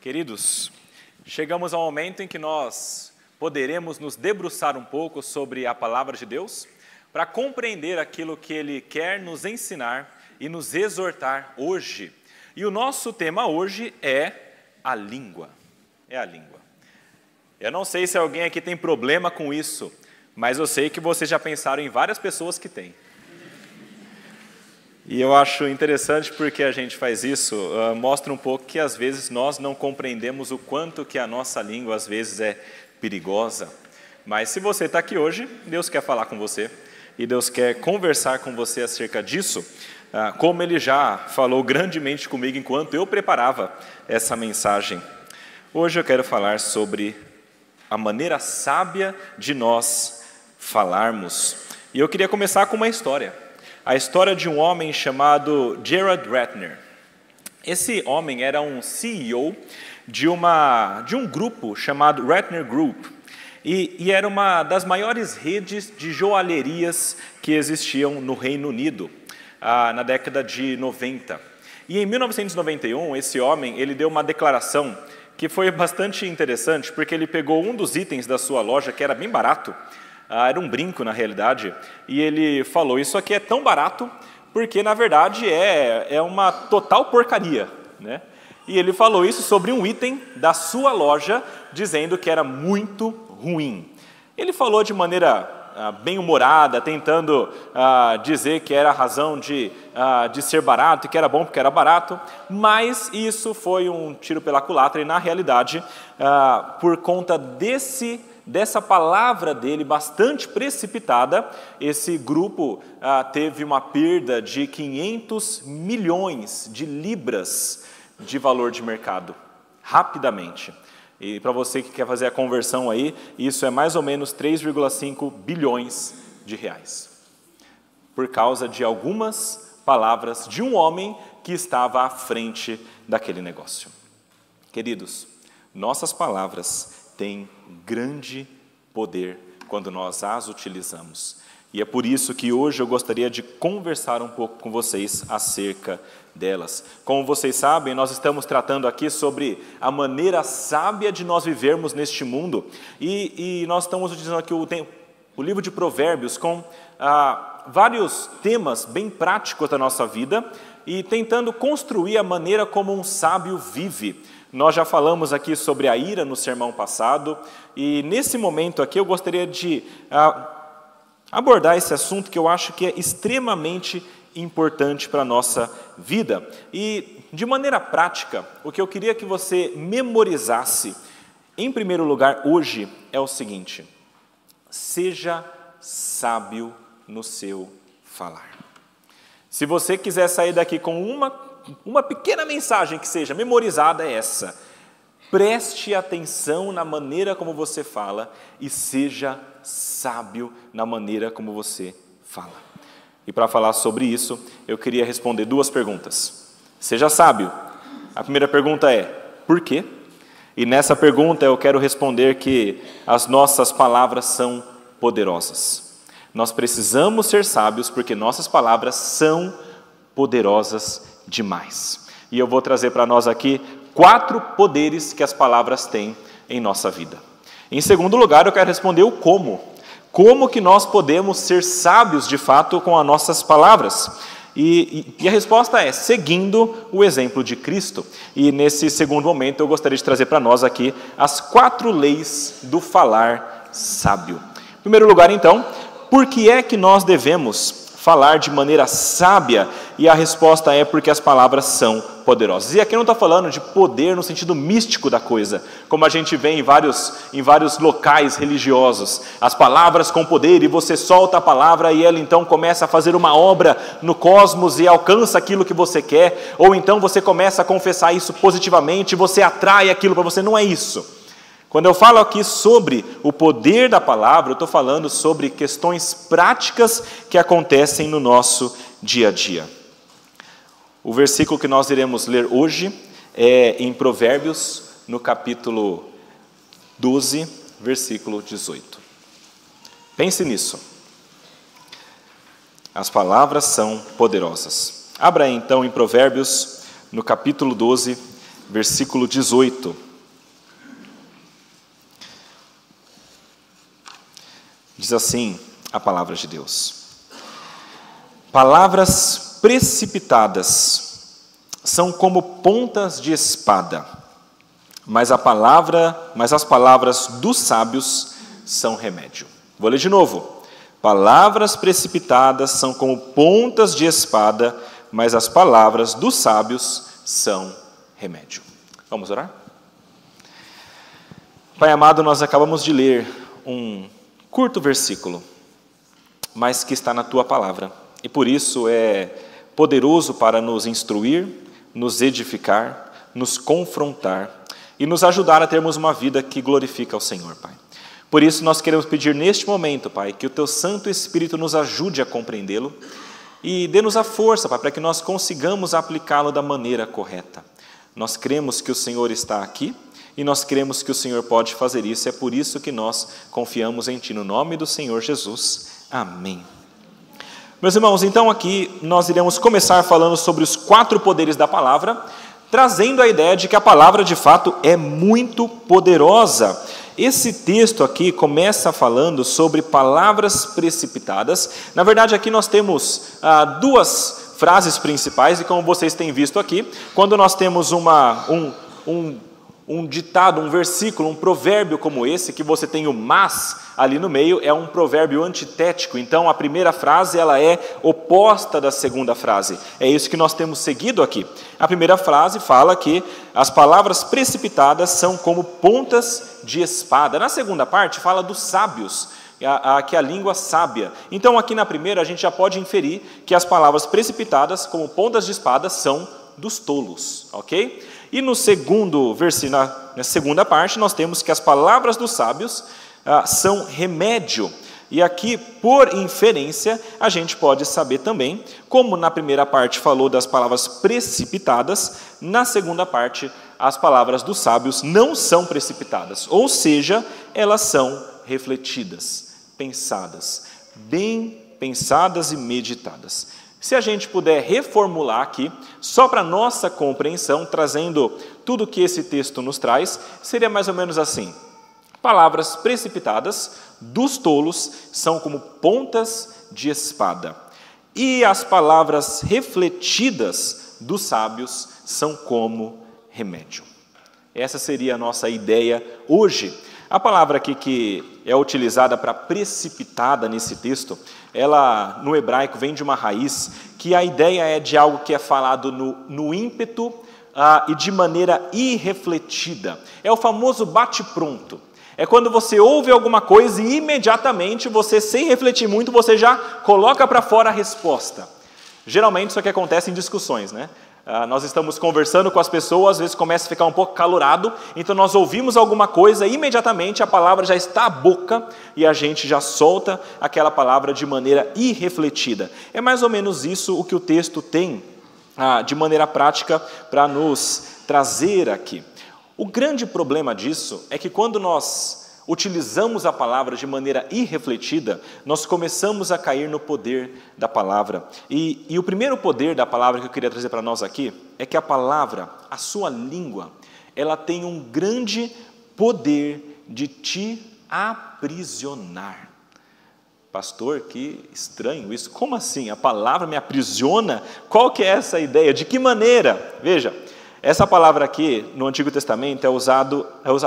Queridos, chegamos ao momento em que nós poderemos nos debruçar um pouco sobre a palavra de Deus, para compreender aquilo que Ele quer nos ensinar e nos exortar hoje. E o nosso tema hoje é a língua. É a língua. Eu não sei se alguém aqui tem problema com isso, mas eu sei que vocês já pensaram em várias pessoas que têm. E eu acho interessante porque a gente faz isso, mostra um pouco que às vezes nós não compreendemos o quanto que a nossa língua às vezes é perigosa. Mas se você está aqui hoje, Deus quer falar com você e Deus quer conversar com você acerca disso, como Ele já falou grandemente comigo enquanto eu preparava essa mensagem. Hoje eu quero falar sobre a maneira sábia de nós falarmos. E eu queria começar com uma história. A história de um homem chamado Gerard Ratner. Esse homem era um CEO de um grupo chamado Ratner Group. E era uma das maiores redes de joalherias que existiam no Reino Unido, na década de 90. E em 1991, esse homem ele deu uma declaração que foi bastante interessante, porque ele pegou um dos itens da sua loja, que era bem barato, era um brinco, na realidade, e ele falou, isso aqui é tão barato porque, na verdade, é uma total porcaria, né? E ele falou isso sobre um item da sua loja, dizendo que era muito ruim. Ele falou de maneira bem-humorada, tentando dizer que era a razão de ser barato, e que era bom porque era barato, mas isso foi um tiro pela culatra, e, na realidade, por conta dessa palavra dele bastante precipitada, esse grupo teve uma perda de 500 milhões de libras de valor de mercado, rapidamente. E para você que quer fazer a conversão aí, isso é mais ou menos 3,5 bilhões de reais. Por causa de algumas palavras de um homem que estava à frente daquele negócio. Queridos, nossas palavras tem grande poder quando nós as utilizamos. E é por isso que hoje eu gostaria de conversar um pouco com vocês acerca delas. Como vocês sabem, nós estamos tratando aqui sobre a maneira sábia de nós vivermos neste mundo. E nós estamos utilizando aqui o livro de Provérbios com vários temas bem práticos da nossa vida e tentando construir a maneira como um sábio vive. Nós já falamos aqui sobre a ira no sermão passado e nesse momento aqui eu gostaria de abordar esse assunto que eu acho que é extremamente importante para a nossa vida. E de maneira prática, o que eu queria que você memorizasse, em primeiro lugar, hoje, é o seguinte: seja sábio no seu falar. Se você quiser sair daqui com uma pequena mensagem que seja memorizada é essa: preste atenção na maneira como você fala e seja sábio na maneira como você fala. E para falar sobre isso, eu queria responder duas perguntas. Seja sábio. A primeira pergunta é: por quê? E nessa pergunta eu quero responder que as nossas palavras são poderosas. Nós precisamos ser sábios porque nossas palavras são poderosas demais. E eu vou trazer para nós aqui 4 poderes que as palavras têm em nossa vida. Em segundo lugar, eu quero responder o como. Como que nós podemos ser sábios de fato com as nossas palavras? E a resposta é seguindo o exemplo de Cristo. E nesse segundo momento eu gostaria de trazer para nós aqui as 4 leis do falar sábio. Em primeiro lugar, então, por que é que nós devemos falar de maneira sábia? E a resposta é porque as palavras são poderosas. E aqui não está falando de poder no sentido místico da coisa, como a gente vê em vários locais religiosos. As palavras com poder, e você solta a palavra e ela então começa a fazer uma obra no cosmos e alcança aquilo que você quer, ou então você começa a confessar isso positivamente, você atrai aquilo para você. Não é isso. Quando eu falo aqui sobre o poder da palavra, eu estou falando sobre questões práticas que acontecem no nosso dia a dia. O versículo que nós iremos ler hoje é em Provérbios, no capítulo 12, versículo 18. Pense nisso. As palavras são poderosas. Abra então em Provérbios, no capítulo 12, versículo 18. Diz assim a palavra de Deus: palavras precipitadas são como pontas de espada, mas as palavras dos sábios são remédio. Vou ler de novo. Palavras precipitadas são como pontas de espada, mas as palavras dos sábios são remédio. Vamos orar? Pai amado, nós acabamos de ler um curto versículo, mas que está na Tua palavra. E por isso é poderoso para nos instruir, nos edificar, nos confrontar e nos ajudar a termos uma vida que glorifica ao Senhor, Pai. Por isso nós queremos pedir neste momento, Pai, que o Teu Santo Espírito nos ajude a compreendê-lo e dê-nos a força, Pai, para que nós consigamos aplicá-lo da maneira correta. Nós cremos que o Senhor está aqui e nós cremos que o Senhor pode fazer isso. É por isso que nós confiamos em Ti, no nome do Senhor Jesus. Amém. Meus irmãos, então aqui nós iremos começar falando sobre os 4 poderes da palavra, trazendo a ideia de que a palavra de fato é muito poderosa. Esse texto aqui começa falando sobre palavras precipitadas. Na verdade, aqui nós temos duas frases principais, e como vocês têm visto aqui, quando nós temos um ditado, um versículo, um provérbio como esse, que você tem o mas ali no meio, é um provérbio antitético. Então, a primeira frase ela é oposta da segunda frase. É isso que nós temos seguido aqui. A primeira frase fala que as palavras precipitadas são como pontas de espada. Na segunda parte, fala dos sábios, que é a língua sábia. Então, aqui na primeira, a gente já pode inferir que as palavras precipitadas, como pontas de espada, são dos tolos, ok? E no segundo versículo, na segunda parte, nós temos que as palavras dos sábios são remédio. E aqui, por inferência, a gente pode saber também, como na primeira parte falou das palavras precipitadas, na segunda parte, as palavras dos sábios não são precipitadas, ou seja, elas são refletidas, pensadas, bem pensadas e meditadas. Se a gente puder reformular aqui, só para nossa compreensão, trazendo tudo que esse texto nos traz, seria mais ou menos assim: palavras precipitadas dos tolos são como pontas de espada, e as palavras refletidas dos sábios são como remédio. Essa seria a nossa ideia hoje. A palavra aqui que é utilizada para precipitada nesse texto, ela no hebraico vem de uma raiz que a ideia é de algo que é falado no ímpeto e de maneira irrefletida. É o famoso bate-pronto. É quando você ouve alguma coisa e imediatamente você, sem refletir muito, você já coloca para fora a resposta. Geralmente isso é o que acontece em discussões, né? Nós estamos conversando com as pessoas, às vezes começa a ficar um pouco calorado, então nós ouvimos alguma coisa e imediatamente a palavra já está à boca e a gente já solta aquela palavra de maneira irrefletida. É mais ou menos isso o que o texto tem de maneira prática para nos trazer aqui. O grande problema disso é que quando nós utilizamos a palavra de maneira irrefletida, nós começamos a cair no poder da palavra. E o primeiro poder da palavra que eu queria trazer para nós aqui é que a palavra, a sua língua, ela tem um grande poder de te aprisionar. Pastor, que estranho isso. Como assim? A palavra me aprisiona? Qual que é essa ideia? De que maneira? Veja, essa palavra aqui, no Antigo Testamento, é usada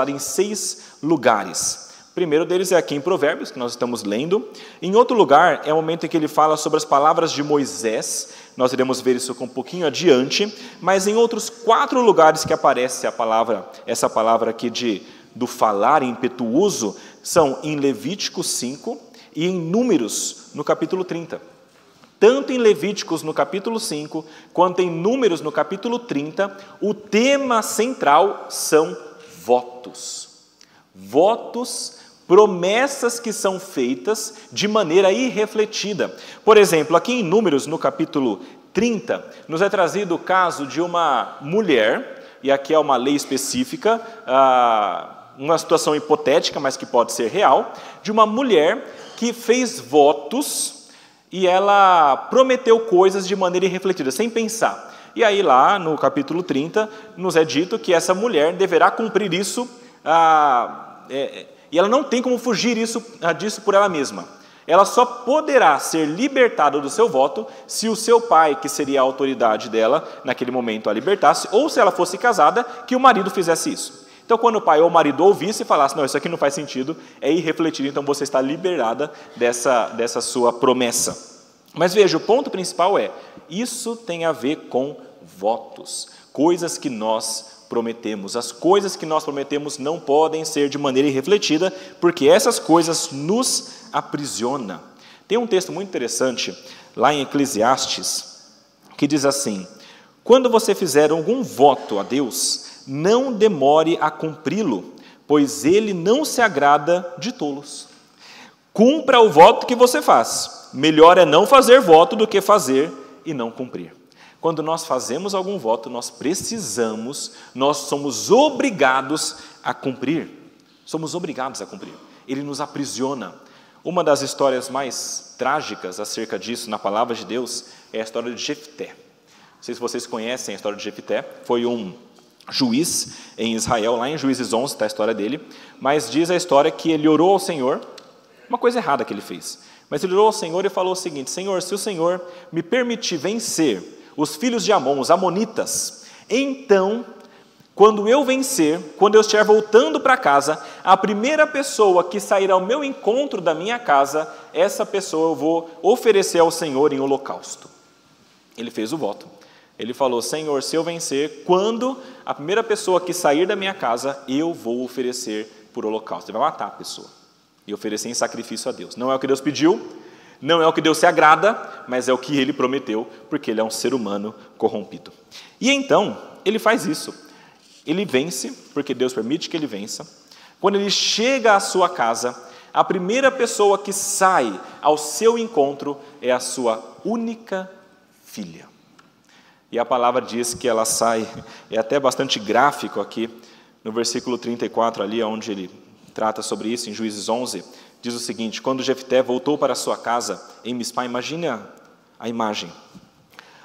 em 6 lugares. O primeiro deles é aqui em Provérbios, que nós estamos lendo. Em outro lugar, é o momento em que ele fala sobre as palavras de Moisés. Nós iremos ver isso um pouquinho adiante. Mas em outros 4 lugares que aparece essa palavra aqui do falar impetuoso, são em Levítico 5 e em Números, no capítulo 30. Tanto em Levíticos, no capítulo 5, quanto em Números, no capítulo 30, o tema central são votos. Votos, promessas que são feitas de maneira irrefletida. Por exemplo, aqui em Números, no capítulo 30, nos é trazido o caso de uma mulher, e aqui é uma lei específica, uma situação hipotética, mas que pode ser real, de uma mulher que fez votos, e ela prometeu coisas de maneira irrefletida, sem pensar. E aí lá no capítulo 30 nos é dito que essa mulher deverá cumprir isso, e ela não tem como fugir disso por ela mesma. Ela só poderá ser libertada do seu voto se o seu pai, que seria a autoridade dela naquele momento, a libertasse, ou se ela fosse casada, que o marido fizesse isso. Então, quando o pai ou o marido ouvisse e falasse, não, isso aqui não faz sentido, é irrefletido, então você está liberada dessa sua promessa. Mas veja, o ponto principal é, isso tem a ver com votos, coisas que nós prometemos. As coisas que nós prometemos não podem ser de maneira irrefletida, porque essas coisas nos aprisionam. Tem um texto muito interessante, lá em Eclesiastes, que diz assim, quando você fizer algum voto a Deus, não demore a cumpri-lo, pois ele não se agrada de tolos. Cumpra o voto que você faz. Melhor é não fazer voto do que fazer e não cumprir. Quando nós fazemos algum voto, nós somos obrigados a cumprir. Somos obrigados a cumprir. Ele nos aprisiona. Uma das histórias mais trágicas acerca disso na palavra de Deus é a história de Jefté. Não sei se vocês conhecem a história de Jefté. Foi um juiz em Israel, lá em Juízes 11 está a história dele, mas diz a história que ele orou ao Senhor, uma coisa errada que ele fez, mas ele orou ao Senhor e falou o seguinte, Senhor, se o Senhor me permitir vencer os filhos de Amon, os Amonitas, então, quando eu vencer, quando eu estiver voltando para casa, a primeira pessoa que sair ao meu encontro da minha casa, essa pessoa eu vou oferecer ao Senhor em holocausto. Ele fez o voto. Ele falou, Senhor, se eu vencer, quando a primeira pessoa que sair da minha casa, eu vou oferecer por holocausto. Ele vai matar a pessoa e oferecer em sacrifício a Deus. Não é o que Deus pediu, não é o que Deus se agrada, mas é o que ele prometeu, porque ele é um ser humano corrompido. E então, ele faz isso. Ele vence, porque Deus permite que ele vença. Quando ele chega à sua casa, a primeira pessoa que sai ao seu encontro é a sua única filha. E a palavra diz que ela sai, é até bastante gráfico aqui, no versículo 34 ali, onde ele trata sobre isso, em Juízes 11, diz o seguinte, quando Jefté voltou para sua casa em Mispá, imagina a imagem,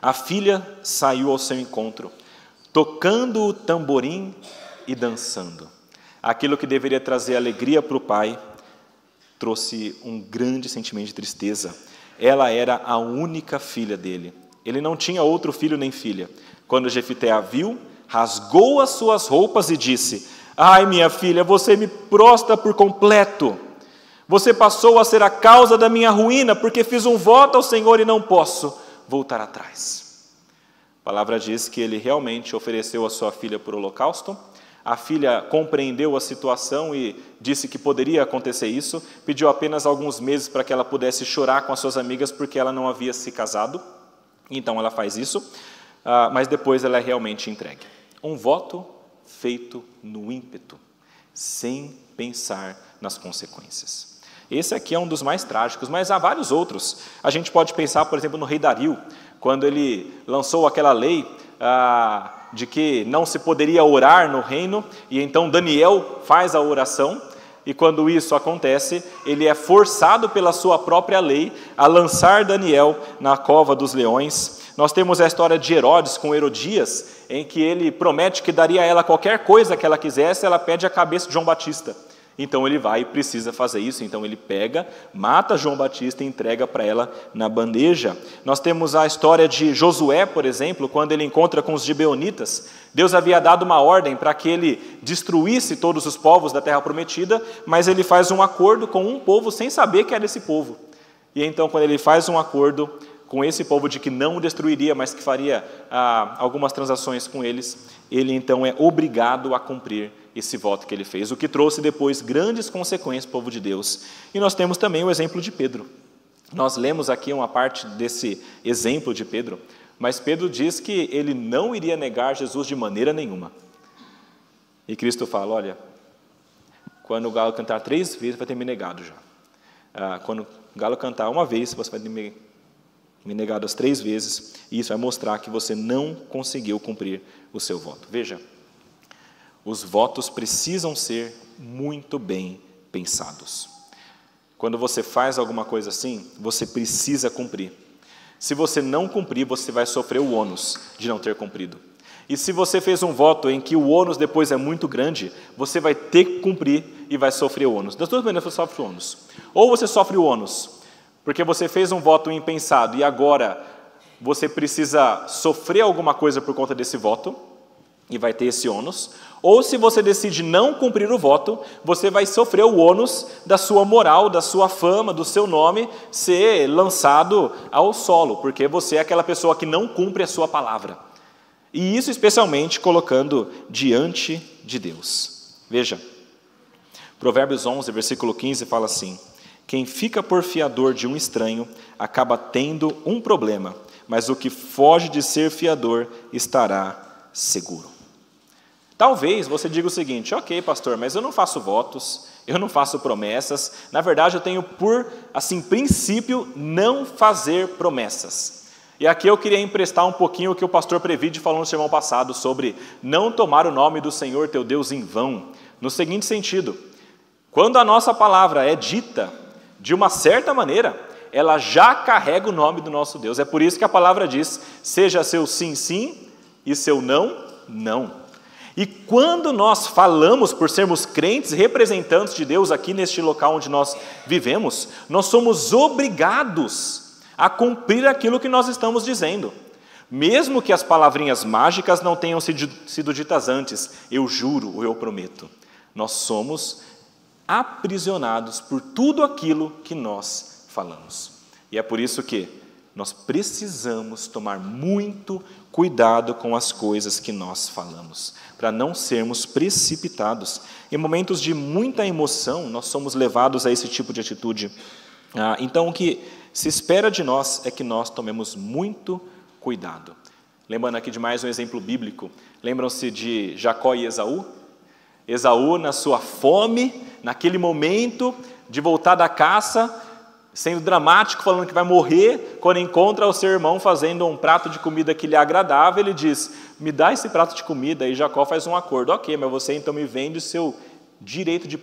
a filha saiu ao seu encontro, tocando o tamborim e dançando. Aquilo que deveria trazer alegria para o pai, trouxe um grande sentimento de tristeza. Ela era a única filha dele. Ele não tinha outro filho nem filha. Quando Jefté a viu, rasgou as suas roupas e disse, ai, minha filha, você me prostra por completo. Você passou a ser a causa da minha ruína, porque fiz um voto ao Senhor e não posso voltar atrás. A palavra diz que ele realmente ofereceu a sua filha por holocausto. A filha compreendeu a situação e disse que poderia acontecer isso. Pediu apenas alguns meses para que ela pudesse chorar com as suas amigas, porque ela não havia se casado. Então ela faz isso, mas depois ela é realmente entregue. Um voto feito no ímpeto, sem pensar nas consequências. Esse aqui é um dos mais trágicos, mas há vários outros. A gente pode pensar, por exemplo, no rei Dario, quando ele lançou aquela lei de que não se poderia orar no reino, e então Daniel faz a oração. E quando isso acontece, ele é forçado pela sua própria lei a lançar Daniel na cova dos leões. Nós temos a história de Herodes com Herodias, em que ele promete que daria a ela qualquer coisa que ela quisesse, ela pede a cabeça de João Batista. Então ele vai e precisa fazer isso, então ele pega, mata João Batista e entrega para ela na bandeja. Nós temos a história de Josué, por exemplo, quando ele encontra com os Gibeonitas. Deus havia dado uma ordem para que ele destruísse todos os povos da terra prometida, mas ele faz um acordo com um povo sem saber que era esse povo. E então quando ele faz um acordo com esse povo de que não o destruiria, mas que faria algumas transações com eles, ele então é obrigado a cumprir esse voto que ele fez, o que trouxe depois grandes consequências para o povo de Deus. E nós temos também o exemplo de Pedro. Nós lemos aqui uma parte desse exemplo de Pedro, mas Pedro diz que ele não iria negar Jesus de maneira nenhuma. E Cristo fala, olha, quando o galo cantar 3 vezes, vai ter me negado já. Quando o galo cantar uma vez, você vai ter me negado as 3 vezes, e isso vai mostrar que você não conseguiu cumprir o seu voto. Veja, os votos precisam ser muito bem pensados. Quando você faz alguma coisa assim, você precisa cumprir. Se você não cumprir, você vai sofrer o ônus de não ter cumprido. E se você fez um voto em que o ônus depois é muito grande, você vai ter que cumprir e vai sofrer o ônus. Das duas maneiras você sofre o ônus. Ou você sofre o ônus porque você fez um voto impensado e agora você precisa sofrer alguma coisa por conta desse voto e vai ter esse ônus. Ou se você decide não cumprir o voto, você vai sofrer o ônus da sua moral, da sua fama, do seu nome ser lançado ao solo, porque você é aquela pessoa que não cumpre a sua palavra. E isso especialmente colocando diante de Deus. Veja, Provérbios 11, versículo 15 fala assim: quem fica por fiador de um estranho acaba tendo um problema, mas o que foge de ser fiador estará seguro. Talvez você diga o seguinte: ok, pastor, mas eu não faço votos, eu não faço promessas, na verdade eu tenho por, assim, princípio não fazer promessas. E aqui eu queria emprestar um pouquinho o que o pastor Previde falou no sermão passado sobre não tomar o nome do Senhor teu Deus em vão. No seguinte sentido, quando a nossa palavra é dita de uma certa maneira, ela já carrega o nome do nosso Deus. É por isso que a palavra diz: seja seu sim, sim, e seu não, não. E quando nós falamos, por sermos crentes, representantes de Deus aqui neste local onde nós vivemos, nós somos obrigados a cumprir aquilo que nós estamos dizendo. Mesmo que as palavrinhas mágicas não tenham sido ditas antes, eu juro ou eu prometo, nós somos aprisionados por tudo aquilo que nós falamos. E é por isso que nós precisamos tomar muito cuidado com as coisas que nós falamos, para não sermos precipitados. Em momentos de muita emoção, nós somos levados a esse tipo de atitude. Então, o que se espera de nós é que nós tomemos muito cuidado. Lembrando aqui de mais um exemplo bíblico, lembram-se de Jacó e Esaú? Esaú, na sua fome, naquele momento de voltar da caça, sendo dramático, falando que vai morrer, quando encontra o seu irmão fazendo um prato de comida que lhe agradava, ele diz: me dá esse prato de comida. E Jacó faz um acordo: ok, mas você então me vende o seu direito de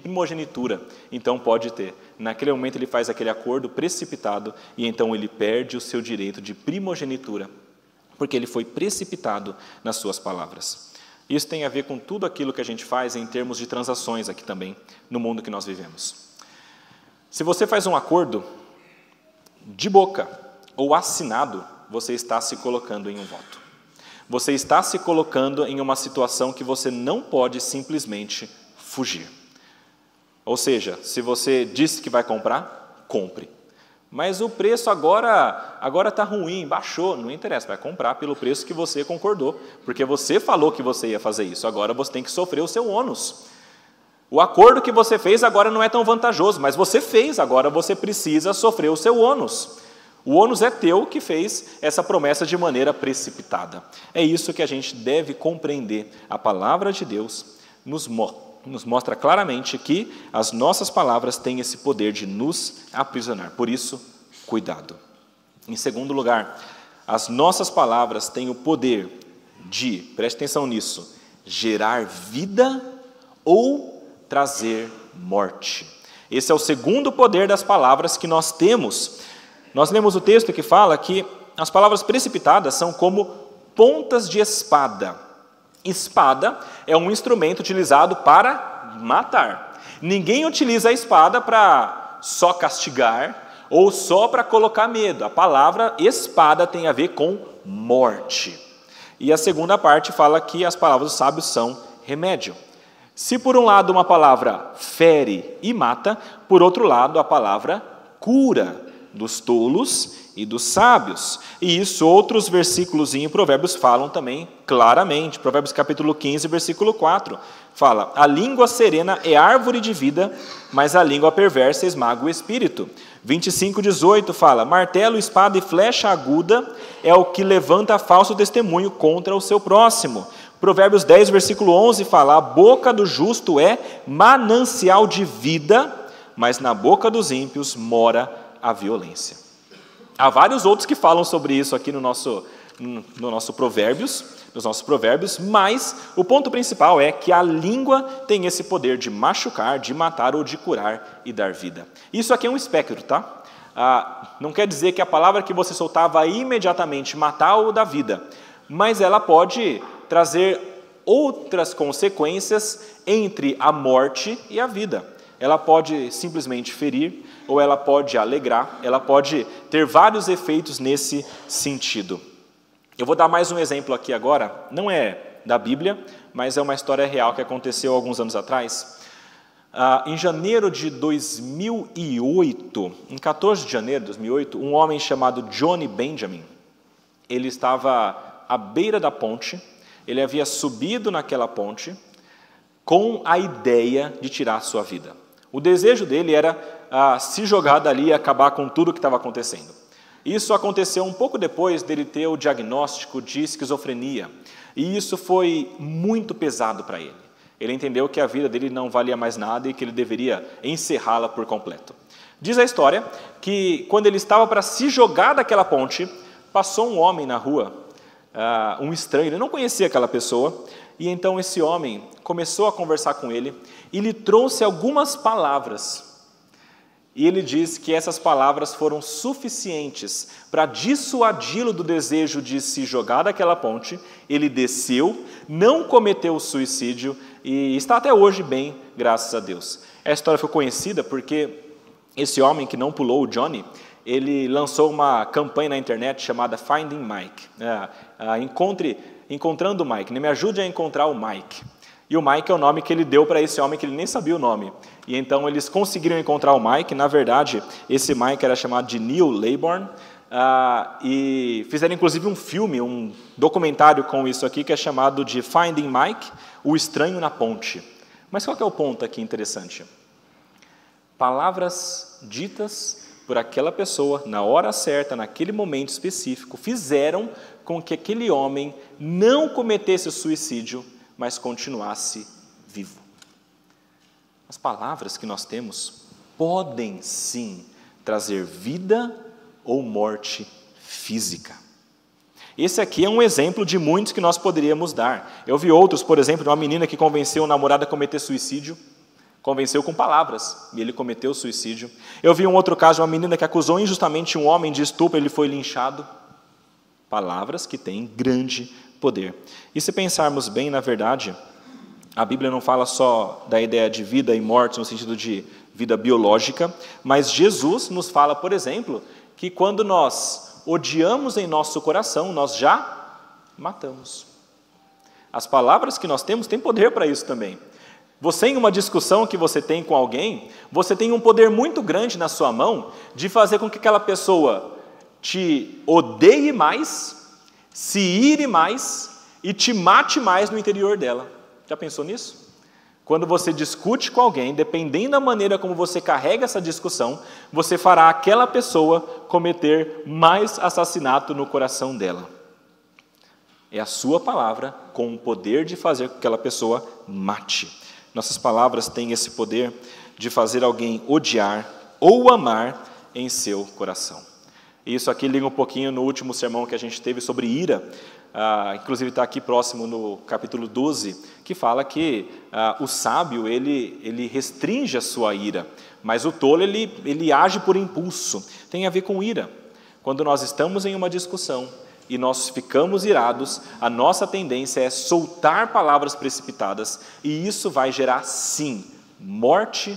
primogenitura, então pode ter. Naquele momento ele faz aquele acordo precipitado e então ele perde o seu direito de primogenitura, porque ele foi precipitado nas suas palavras. Isso tem a ver com tudo aquilo que a gente faz em termos de transações aqui também, no mundo que nós vivemos. Se você faz um acordo de boca ou assinado, você está se colocando em um voto. Você está se colocando em uma situação que você não pode simplesmente fugir. Ou seja, se você disse que vai comprar, compre. Mas o preço agora está ruim, baixou, não interessa, vai comprar pelo preço que você concordou, porque você falou que você ia fazer isso, agora você tem que sofrer o seu ônus. O acordo que você fez agora não é tão vantajoso, mas você fez, agora você precisa sofrer o seu ônus. O ônus é teu que fez essa promessa de maneira precipitada. É isso que a gente deve compreender. A palavra de Deus nos mostra claramente que as nossas palavras têm esse poder de nos aprisionar. Por isso, cuidado. Em segundo lugar, as nossas palavras têm o poder de, preste atenção nisso, gerar vida ou trazer morte. Esse é o segundo poder das palavras que nós temos. Nós lemos o texto que fala que as palavras precipitadas são como pontas de espada. Espada é um instrumento utilizado para matar. Ninguém utiliza a espada para só castigar ou só para colocar medo. A palavra espada tem a ver com morte. E a segunda parte fala que as palavras dos sábios são remédio. Se por um lado uma palavra fere e mata, por outro lado a palavra cura dos tolos e dos sábios. E isso outros versículos em Provérbios falam também claramente. Provérbios capítulo 15, versículo 4, fala: a língua serena é árvore de vida, mas a língua perversa esmaga o espírito. 25, 18 fala: martelo, espada e flecha aguda é o que levanta falso testemunho contra o seu próximo. Provérbios 10, versículo 11 fala: a boca do justo é manancial de vida, mas na boca dos ímpios mora a violência. Há vários outros que falam sobre isso aqui nos nossos provérbios, mas o ponto principal é que a língua tem esse poder de machucar, de matar ou de curar e dar vida. Isso aqui é um espectro, tá? não quer dizer que a palavra que você soltar vai imediatamente matar ou dar vida, mas ela pode trazer outras consequências entre a morte e a vida. Ela pode simplesmente ferir, ou ela pode alegrar, ela pode ter vários efeitos nesse sentido. Eu vou dar mais um exemplo aqui agora, não é da Bíblia, mas é uma história real que aconteceu alguns anos atrás. Em janeiro de 2008, em 14 de janeiro de 2008, um homem chamado Johnny Benjamin, ele estava à beira da ponte, ele havia subido naquela ponte com a ideia de tirar a sua vida. O desejo dele era se jogar dali e acabar com tudo o que estava acontecendo. Isso aconteceu um pouco depois dele ter o diagnóstico de esquizofrenia, e isso foi muito pesado para ele. Ele entendeu que a vida dele não valia mais nada e que ele deveria encerrá-la por completo. Diz a história que quando ele estava para se jogar daquela ponte, passou um homem na rua, um estranho, ele não conhecia aquela pessoa, e então esse homem começou a conversar com ele e lhe trouxe algumas palavras. E ele diz que essas palavras foram suficientes para dissuadi-lo do desejo de se jogar daquela ponte. Ele desceu, não cometeu suicídio, e está até hoje bem, graças a Deus. Essa história foi conhecida porque esse homem que não pulou, o Johnny, ele lançou uma campanha na internet chamada Finding Mike. Encontrando o Mike, né? Me ajude a encontrar o Mike. E o Mike é o nome que ele deu para esse homem que ele nem sabia o nome. E então eles conseguiram encontrar o Mike. Na verdade, esse Mike era chamado de Neil Laybourne. E fizeram inclusive um filme, um documentário com isso aqui, que é chamado de Finding Mike, O Estranho na Ponte. Mas qual que é o ponto aqui interessante? Palavras ditas por aquela pessoa, na hora certa, naquele momento específico, fizeram com que aquele homem não cometesse o suicídio, mas continuasse vivo. As palavras que nós temos podem sim trazer vida ou morte física. Esse aqui é um exemplo de muitos que nós poderíamos dar. Eu vi outros, por exemplo, de uma menina que convenceu o namorado a cometer suicídio, convenceu com palavras, e ele cometeu suicídio. Eu vi um outro caso de uma menina que acusou injustamente um homem de estupro, ele foi linchado. Palavras que têm grande poder. E se pensarmos bem, na verdade, a Bíblia não fala só da ideia de vida e morte no sentido de vida biológica, mas Jesus nos fala, por exemplo, que quando nós odiamos em nosso coração, nós já matamos. As palavras que nós temos têm poder para isso também. Você, em uma discussão que você tem com alguém, você tem um poder muito grande na sua mão de fazer com que aquela pessoa te odeie mais, se ire mais e te mate mais no interior dela. Já pensou nisso? Quando você discute com alguém, dependendo da maneira como você carrega essa discussão, você fará aquela pessoa cometer mais assassinato no coração dela. É a sua palavra com o poder de fazer com que aquela pessoa mate. Nossas palavras têm esse poder de fazer alguém odiar ou amar em seu coração. E isso aqui liga um pouquinho no último sermão que a gente teve sobre ira. Inclusive está aqui próximo no capítulo 12, que fala que o sábio ele restringe a sua ira, mas o tolo ele age por impulso. Tem a ver com ira. Quando nós estamos em uma discussão e nós ficamos irados, a nossa tendência é soltar palavras precipitadas, e isso vai gerar sim morte,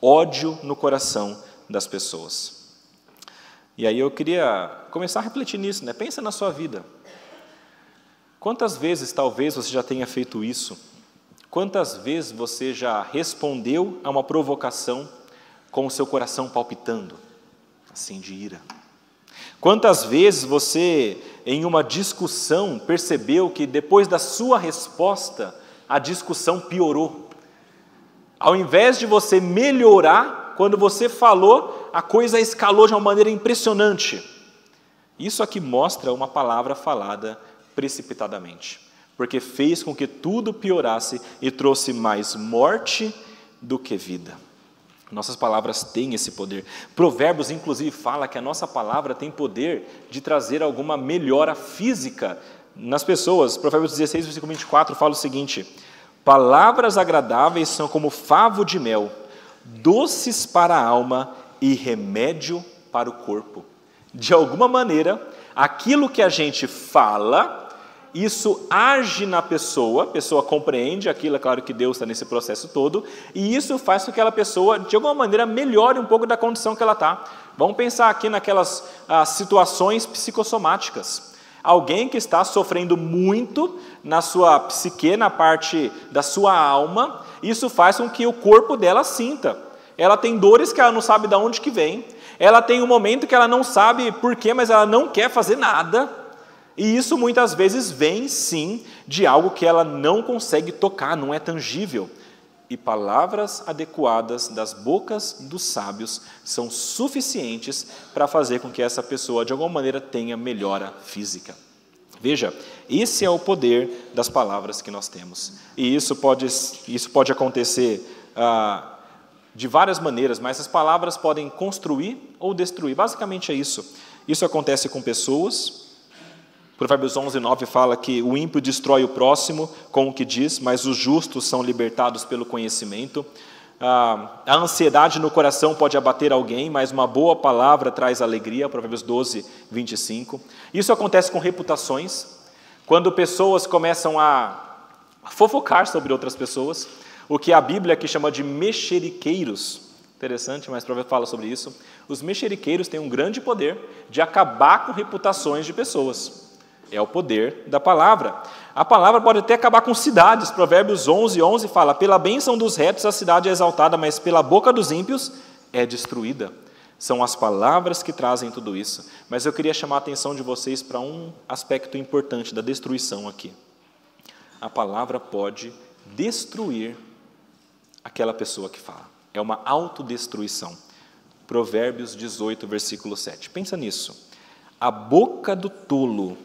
ódio no coração das pessoas. E aí eu queria começar a refletir nisso, né? Pensa na sua vida. Quantas vezes talvez você já tenha feito isso? Quantas vezes você já respondeu a uma provocação com o seu coração palpitando, assim, de ira? Quantas vezes você, em uma discussão, percebeu que depois da sua resposta, a discussão piorou? Ao invés de você melhorar, quando você falou, a coisa escalou de uma maneira impressionante. Isso aqui mostra uma palavra falada precipitadamente, porque fez com que tudo piorasse e trouxe mais morte do que vida. Nossas palavras têm esse poder. Provérbios, inclusive, fala que a nossa palavra tem poder de trazer alguma melhora física nas pessoas. Provérbios 16, versículo 24, fala o seguinte: palavras agradáveis são como favo de mel, doces para a alma e remédio para o corpo. De alguma maneira, aquilo que a gente fala, isso age na pessoa, a pessoa compreende aquilo, é claro que Deus está nesse processo todo, e isso faz com que aquela pessoa, de alguma maneira, melhore um pouco da condição que ela está. Vamos pensar aqui naquelas situações psicossomáticas. Alguém que está sofrendo muito na sua psique, na parte da sua alma, isso faz com que o corpo dela sinta. Ela tem dores que ela não sabe de onde que vem, ela tem um momento que ela não sabe porquê, mas ela não quer fazer nada, e isso muitas vezes vem sim de algo que ela não consegue tocar, não é tangível. E palavras adequadas das bocas dos sábios são suficientes para fazer com que essa pessoa de alguma maneira tenha melhora física. Veja, esse é o poder das palavras que nós temos, e isso pode acontecer de várias maneiras, mas as palavras podem construir ou destruir. Basicamente é isso. Isso acontece com pessoas. Provérbios 11:9 fala que o ímpio destrói o próximo com o que diz, mas os justos são libertados pelo conhecimento. A ansiedade no coração pode abater alguém, mas uma boa palavra traz alegria. Provérbios 12:25. Isso acontece com reputações, quando pessoas começam a fofocar sobre outras pessoas. O que a Bíblia aqui chama de mexeriqueiros, interessante, mas o Provérbios fala sobre isso. Os mexeriqueiros têm um grande poder de acabar com reputações de pessoas. É o poder da palavra. A palavra pode até acabar com cidades. Provérbios 11:11 fala, pela bênção dos retos a cidade é exaltada, mas pela boca dos ímpios é destruída. São as palavras que trazem tudo isso. Mas eu queria chamar a atenção de vocês para um aspecto importante da destruição aqui. A palavra pode destruir aquela pessoa que fala. É uma autodestruição. Provérbios 18:7. Pensa nisso. A boca do tolo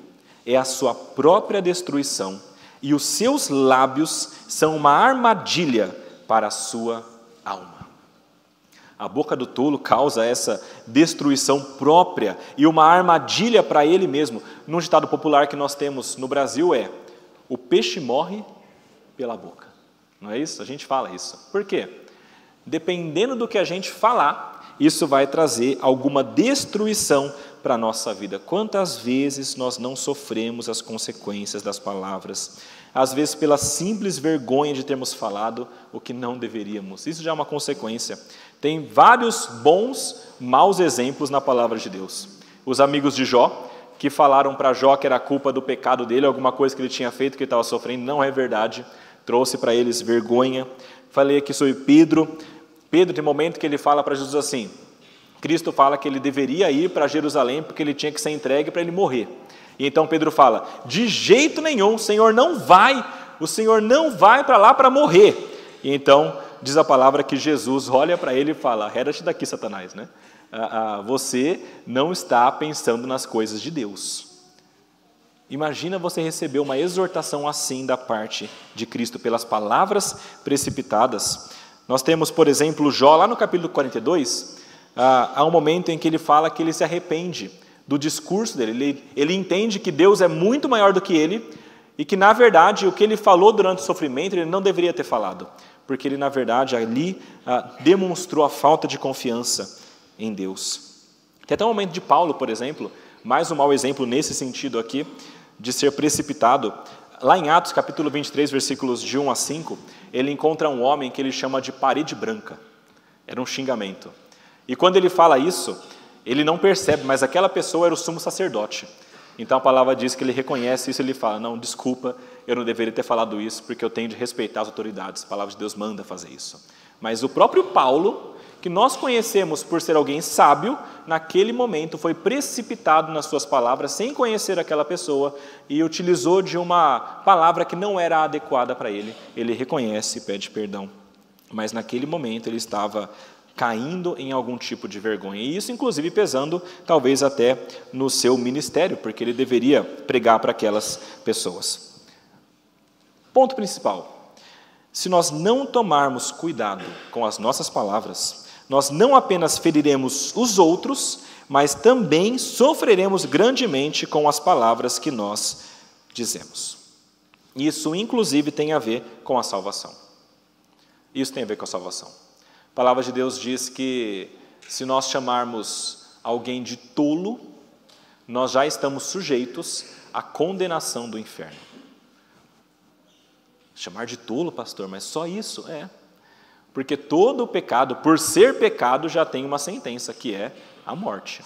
é a sua própria destruição, e os seus lábios são uma armadilha para a sua alma. A boca do tolo causa essa destruição própria e uma armadilha para ele mesmo. Num ditado popular que nós temos no Brasil é: o peixe morre pela boca. Não é isso? A gente fala isso. Por quê? Dependendo do que a gente falar, isso vai trazer alguma destruição para a nossa vida. Quantas vezes nós não sofremos as consequências das palavras? Às vezes pela simples vergonha de termos falado o que não deveríamos. Isso já é uma consequência. Tem vários bons, maus exemplos na palavra de Deus. Os amigos de Jó, que falaram para Jó que era a culpa do pecado dele, alguma coisa que ele tinha feito que ele estava sofrendo, não é verdade. Trouxe para eles vergonha. Falei aqui sobre Pedro. Pedro, tem um momento que ele fala para Jesus assim, Cristo fala que ele deveria ir para Jerusalém, porque ele tinha que ser entregue para ele morrer. E então Pedro fala, de jeito nenhum, o Senhor não vai para lá para morrer. E então diz a palavra que Jesus olha para ele e fala, arreda-te daqui, Satanás, né? Você não está pensando nas coisas de Deus. Imagina você receber uma exortação assim da parte de Cristo, pelas palavras precipitadas. Nós temos, por exemplo, Jó, lá no capítulo 42, há um momento em que ele fala que ele se arrepende do discurso dele. Ele entende que Deus é muito maior do que ele e que, na verdade, o que ele falou durante o sofrimento, ele não deveria ter falado, porque ele, na verdade, ali demonstrou a falta de confiança em Deus. Tem até um momento de Paulo, por exemplo, mais um mau exemplo nesse sentido aqui, de ser precipitado. Lá em Atos, capítulo 23, versículos de 1-5, ele encontra um homem que ele chama de parede branca. Era um xingamento. E quando ele fala isso, ele não percebe, mas aquela pessoa era o sumo sacerdote. Então a palavra diz que ele reconhece isso e ele fala, não, desculpa, eu não deveria ter falado isso, porque eu tenho de respeitar as autoridades. A palavra de Deus manda fazer isso. Mas o próprio Paulo, que nós conhecemos por ser alguém sábio, naquele momento foi precipitado nas suas palavras, sem conhecer aquela pessoa, e utilizou de uma palavra que não era adequada para ele. Ele reconhece e pede perdão. Mas naquele momento ele estava caindo em algum tipo de vergonha. E isso, inclusive, pesando talvez até no seu ministério, porque ele deveria pregar para aquelas pessoas. Ponto principal. Se nós não tomarmos cuidado com as nossas palavras, nós não apenas feriremos os outros, mas também sofreremos grandemente com as palavras que nós dizemos. Isso, inclusive, tem a ver com a salvação. Isso tem a ver com a salvação. A palavra de Deus diz que se nós chamarmos alguém de tolo, nós já estamos sujeitos à condenação do inferno. Chamar de tolo, pastor, mas só isso? É. Porque todo pecado, por ser pecado, já tem uma sentença, que é a morte.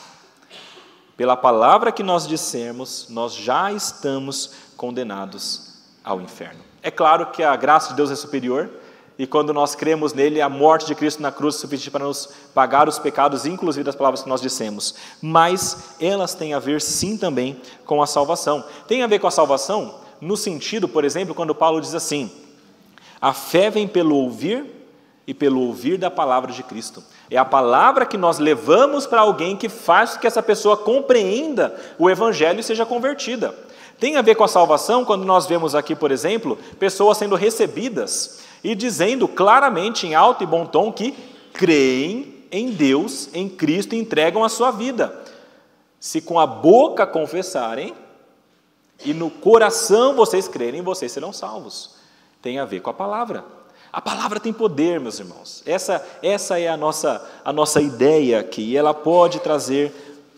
Pela palavra que nós dissermos, nós já estamos condenados ao inferno. É claro que a graça de Deus é superior, e quando nós cremos nele, a morte de Cristo na cruz é suficiente para nos pagar os pecados, inclusive das palavras que nós dissemos. Mas elas têm a ver, sim, também com a salvação. Tem a ver com a salvação no sentido, por exemplo, quando Paulo diz assim, a fé vem pelo ouvir, e pelo ouvir da palavra de Cristo. É a palavra que nós levamos para alguém que faz que essa pessoa compreenda o Evangelho e seja convertida. Tem a ver com a salvação quando nós vemos aqui, por exemplo, pessoas sendo recebidas e dizendo claramente, em alto e bom tom, que creem em Deus, em Cristo e entregam a sua vida. Se com a boca confessarem e no coração vocês crerem, vocês serão salvos. Tem a ver com a palavra. A palavra tem poder, meus irmãos. Essa é a nossa ideia aqui. E ela pode trazer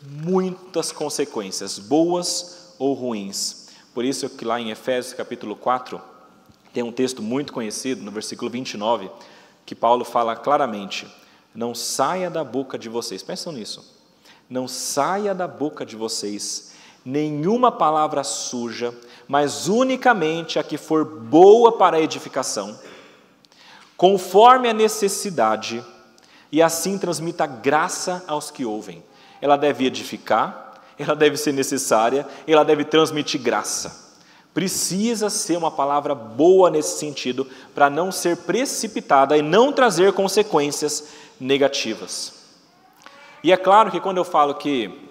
muitas consequências, boas ou ruins. Por isso que lá em Efésios capítulo 4, tem um texto muito conhecido, no versículo 29, que Paulo fala claramente, não saia da boca de vocês, pensam nisso, não saia da boca de vocês nenhuma palavra suja, mas unicamente a que for boa para a edificação, conforme a necessidade, e assim transmita graça aos que ouvem. Ela deve edificar, ela deve ser necessária, ela deve transmitir graça. Precisa ser uma palavra boa nesse sentido, para não ser precipitada e não trazer consequências negativas. E é claro que quando eu falo que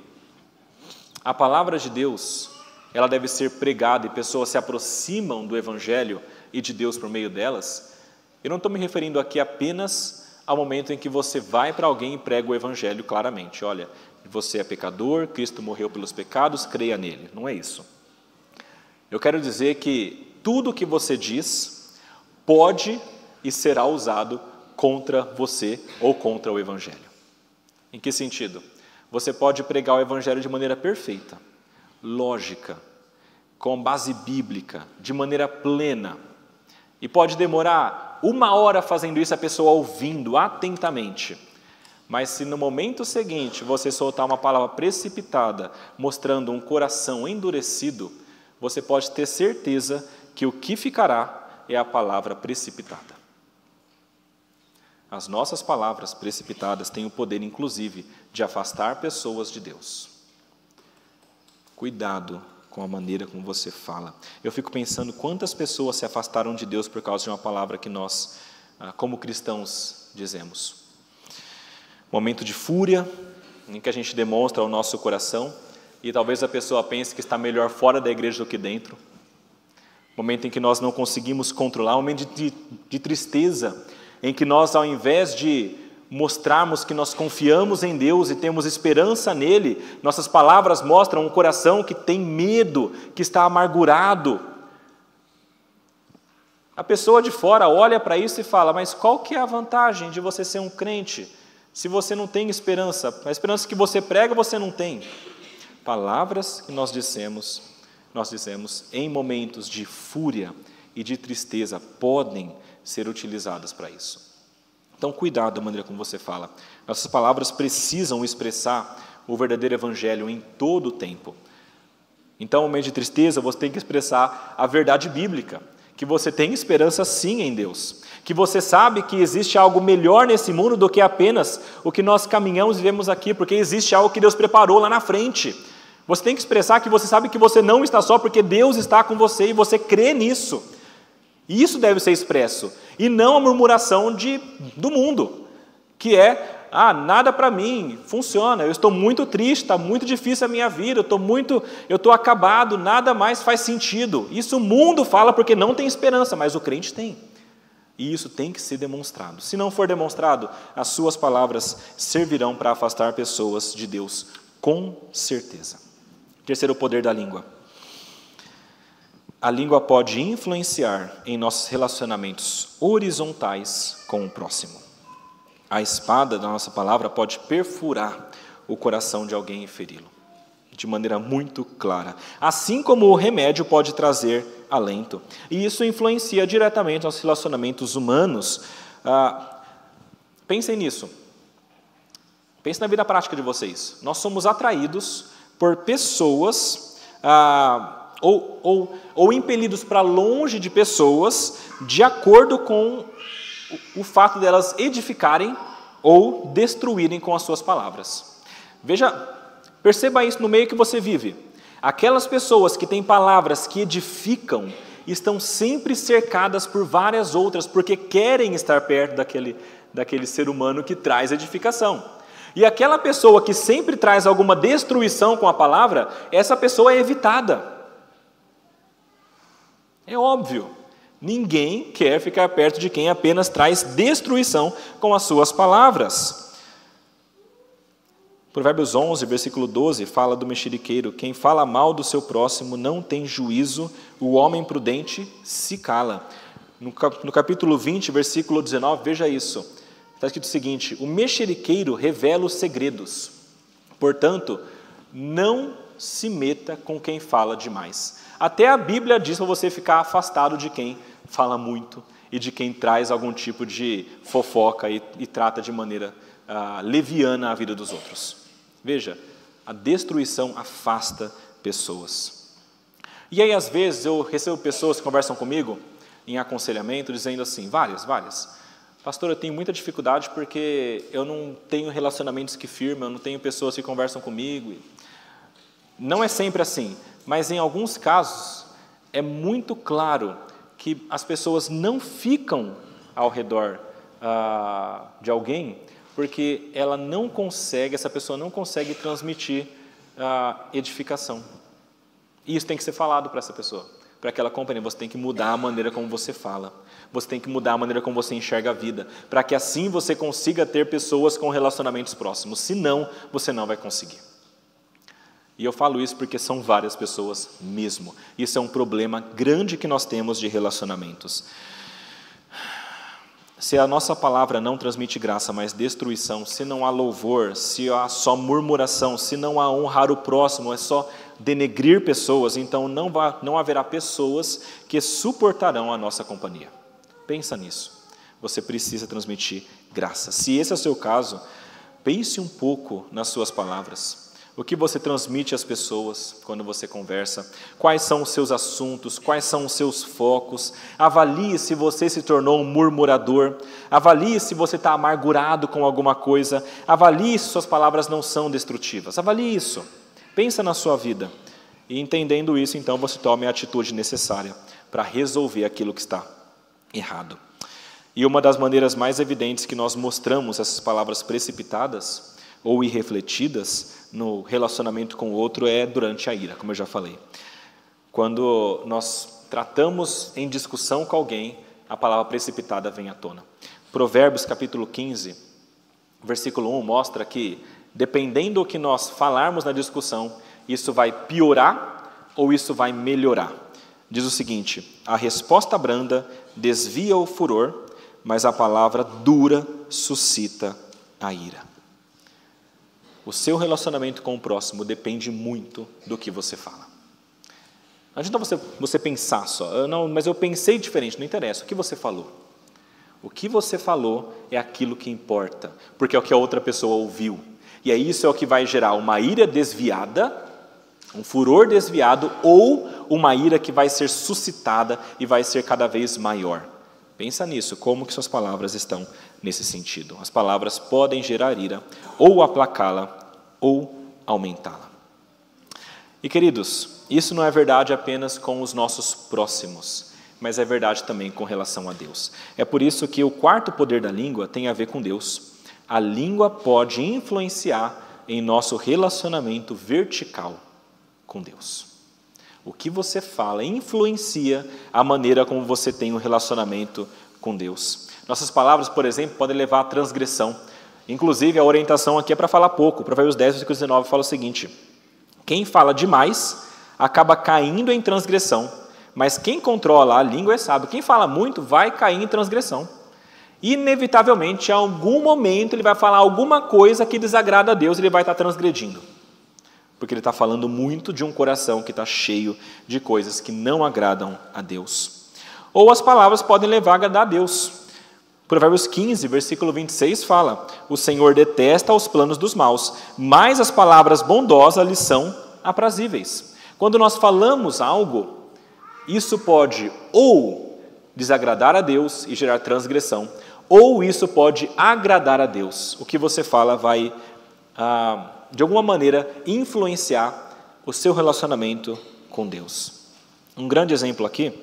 a palavra de Deus, ela deve ser pregada e pessoas se aproximam do Evangelho e de Deus por meio delas, eu não estou me referindo aqui apenas ao momento em que você vai para alguém e prega o Evangelho claramente. Olha, você é pecador, Cristo morreu pelos pecados, creia nele. Não é isso. Eu quero dizer que tudo o que você diz pode e será usado contra você ou contra o Evangelho. Em que sentido? Você pode pregar o Evangelho de maneira perfeita, lógica, com base bíblica, de maneira plena. E pode demorar 1 hora fazendo isso, a pessoa ouvindo atentamente. Mas se no momento seguinte você soltar uma palavra precipitada, mostrando um coração endurecido, você pode ter certeza que o que ficará é a palavra precipitada. As nossas palavras precipitadas têm o poder, inclusive, de afastar pessoas de Deus. Cuidado com a maneira como você fala. Eu fico pensando quantas pessoas se afastaram de Deus por causa de uma palavra que nós, como cristãos, dizemos. Momento de fúria, em que a gente demonstra o nosso coração, e talvez a pessoa pense que está melhor fora da igreja do que dentro. Momento em que nós não conseguimos controlar, momento de tristeza, em que nós, ao invés de mostrarmos que nós confiamos em Deus e temos esperança nele, nossas palavras mostram um coração que tem medo, que está amargurado. A pessoa de fora olha para isso e fala, mas qual que é a vantagem de você ser um crente, se você não tem esperança? A esperança que você prega, você não tem. Palavras que nós dissemos em momentos de fúria e de tristeza, podem ser utilizadas para isso. Então, cuidado da maneira como você fala. Nossas palavras precisam expressar o verdadeiro Evangelho em todo o tempo. Então, no meio de tristeza, você tem que expressar a verdade bíblica, que você tem esperança sim em Deus, que você sabe que existe algo melhor nesse mundo do que apenas o que nós caminhamos e vivemos aqui, porque existe algo que Deus preparou lá na frente. Você tem que expressar que você sabe que você não está só, porque Deus está com você e você crê nisso. E isso deve ser expresso, e não a murmuração do mundo, que é, nada para mim, funciona, eu estou muito triste, está muito difícil a minha vida, eu estou acabado, nada mais faz sentido. Isso o mundo fala porque não tem esperança, mas o crente tem. E isso tem que ser demonstrado. Se não for demonstrado, as suas palavras servirão para afastar pessoas de Deus, com certeza. Terceiro, o poder da língua. A língua pode influenciar em nossos relacionamentos horizontais com o próximo. A espada da nossa palavra pode perfurar o coração de alguém e feri-lo, de maneira muito clara. Assim como o remédio pode trazer alento. E isso influencia diretamente os relacionamentos humanos. Pensem nisso. Pensem na vida prática de vocês. Nós somos atraídos por pessoas ou impelidos para longe de pessoas de acordo com o fato delas edificarem ou destruírem com as suas palavras. Veja, perceba isso no meio que você vive. Aquelas pessoas que têm palavras que edificam estão sempre cercadas por várias outras, porque querem estar perto daquele ser humano que traz edificação. E aquela pessoa que sempre traz alguma destruição com a palavra, essa pessoa é evitada. É óbvio. Ninguém quer ficar perto de quem apenas traz destruição com as suas palavras. Provérbios 11, versículo 12, fala do mexeriqueiro. Quem fala mal do seu próximo não tem juízo, o homem prudente se cala. No capítulo 20, versículo 19, veja isso. Está escrito o seguinte: o mexeriqueiro revela os segredos. Portanto, não se meta com quem fala demais. Até a Bíblia diz para você ficar afastado de quem fala muito e de quem traz algum tipo de fofoca e trata de maneira leviana a vida dos outros. Veja, a destruição afasta pessoas. E aí, às vezes, eu recebo pessoas que conversam comigo em aconselhamento, dizendo assim, várias. Pastor, eu tenho muita dificuldade porque eu não tenho relacionamentos que firmam, eu não tenho pessoas que conversam comigo. Não é sempre assim, mas em alguns casos é muito claro que as pessoas não ficam ao redor de alguém porque ela não consegue, essa pessoa não consegue transmitir edificação. E isso tem que ser falado para essa pessoa, para que ela compreenda. Você tem que mudar a maneira como você fala, você tem que mudar a maneira como você enxerga a vida, para que assim você consiga ter pessoas com relacionamentos próximos. Senão, você não vai conseguir. E eu falo isso porque são várias pessoas mesmo. Isso é um problema grande que nós temos de relacionamentos. Se a nossa palavra não transmite graça, mas destruição, se não há louvor, se há só murmuração, se não há honrar o próximo, é só denegrir pessoas, então não haverá pessoas que suportarão a nossa companhia. Pensa nisso. Você precisa transmitir graça. Se esse é o seu caso, pense um pouco nas suas palavras. O que você transmite às pessoas quando você conversa? Quais são os seus assuntos? Quais são os seus focos? Avalie se você se tornou um murmurador. Avalie se você está amargurado com alguma coisa. Avalie se suas palavras não são destrutivas. Avalie isso. Pensa na sua vida. E entendendo isso, então, você tome a atitude necessária para resolver aquilo que está errado. E uma das maneiras mais evidentes que nós mostramos essas palavras precipitadas ou irrefletidas no relacionamento com o outro é durante a ira, como eu já falei. Quando nós tratamos em discussão com alguém, a palavra precipitada vem à tona. Provérbios capítulo 15, versículo 1 mostra que, dependendo do que nós falarmos na discussão, isso vai piorar ou isso vai melhorar. Diz o seguinte: a resposta branda desvia o furor, mas a palavra dura suscita a ira. O seu relacionamento com o próximo depende muito do que você fala. Não adianta você pensar só, não, mas eu pensei diferente, não interessa, o que você falou? O que você falou é aquilo que importa, porque é o que a outra pessoa ouviu. E é isso é o que vai gerar uma ira desviada, um furor desviado, ou uma ira que vai ser suscitada e vai ser cada vez maior. Pensa nisso, como que suas palavras estão nesse sentido. As palavras podem gerar ira, ou aplacá-la, ou aumentá-la. E queridos, isso não é verdade apenas com os nossos próximos, mas é verdade também com relação a Deus. É por isso que o quarto poder da língua tem a ver com Deus. A língua pode influenciar em nosso relacionamento vertical com Deus. O que você fala influencia a maneira como você tem um relacionamento com Deus. Nossas palavras, por exemplo, podem levar à transgressão. Inclusive, a orientação aqui é para falar pouco. Provérbios 10, versículo 19 fala o seguinte: quem fala demais acaba caindo em transgressão, mas quem controla a língua é sábio. Quem fala muito vai cair em transgressão. inevitavelmente, em algum momento, ele vai falar alguma coisa que desagrada a Deus, ele vai estar transgredindo. Porque ele está falando muito de um coração que está cheio de coisas que não agradam a Deus. Ou as palavras podem levar a agradar a Deus. Provérbios 15, versículo 26 fala: o Senhor detesta os planos dos maus, mas as palavras bondosas lhe são aprazíveis. Quando nós falamos algo, isso pode ou desagradar a Deus e gerar transgressão, ou isso pode agradar a Deus. O que você fala vai de alguma maneira influenciar o seu relacionamento com Deus. Um grande exemplo aqui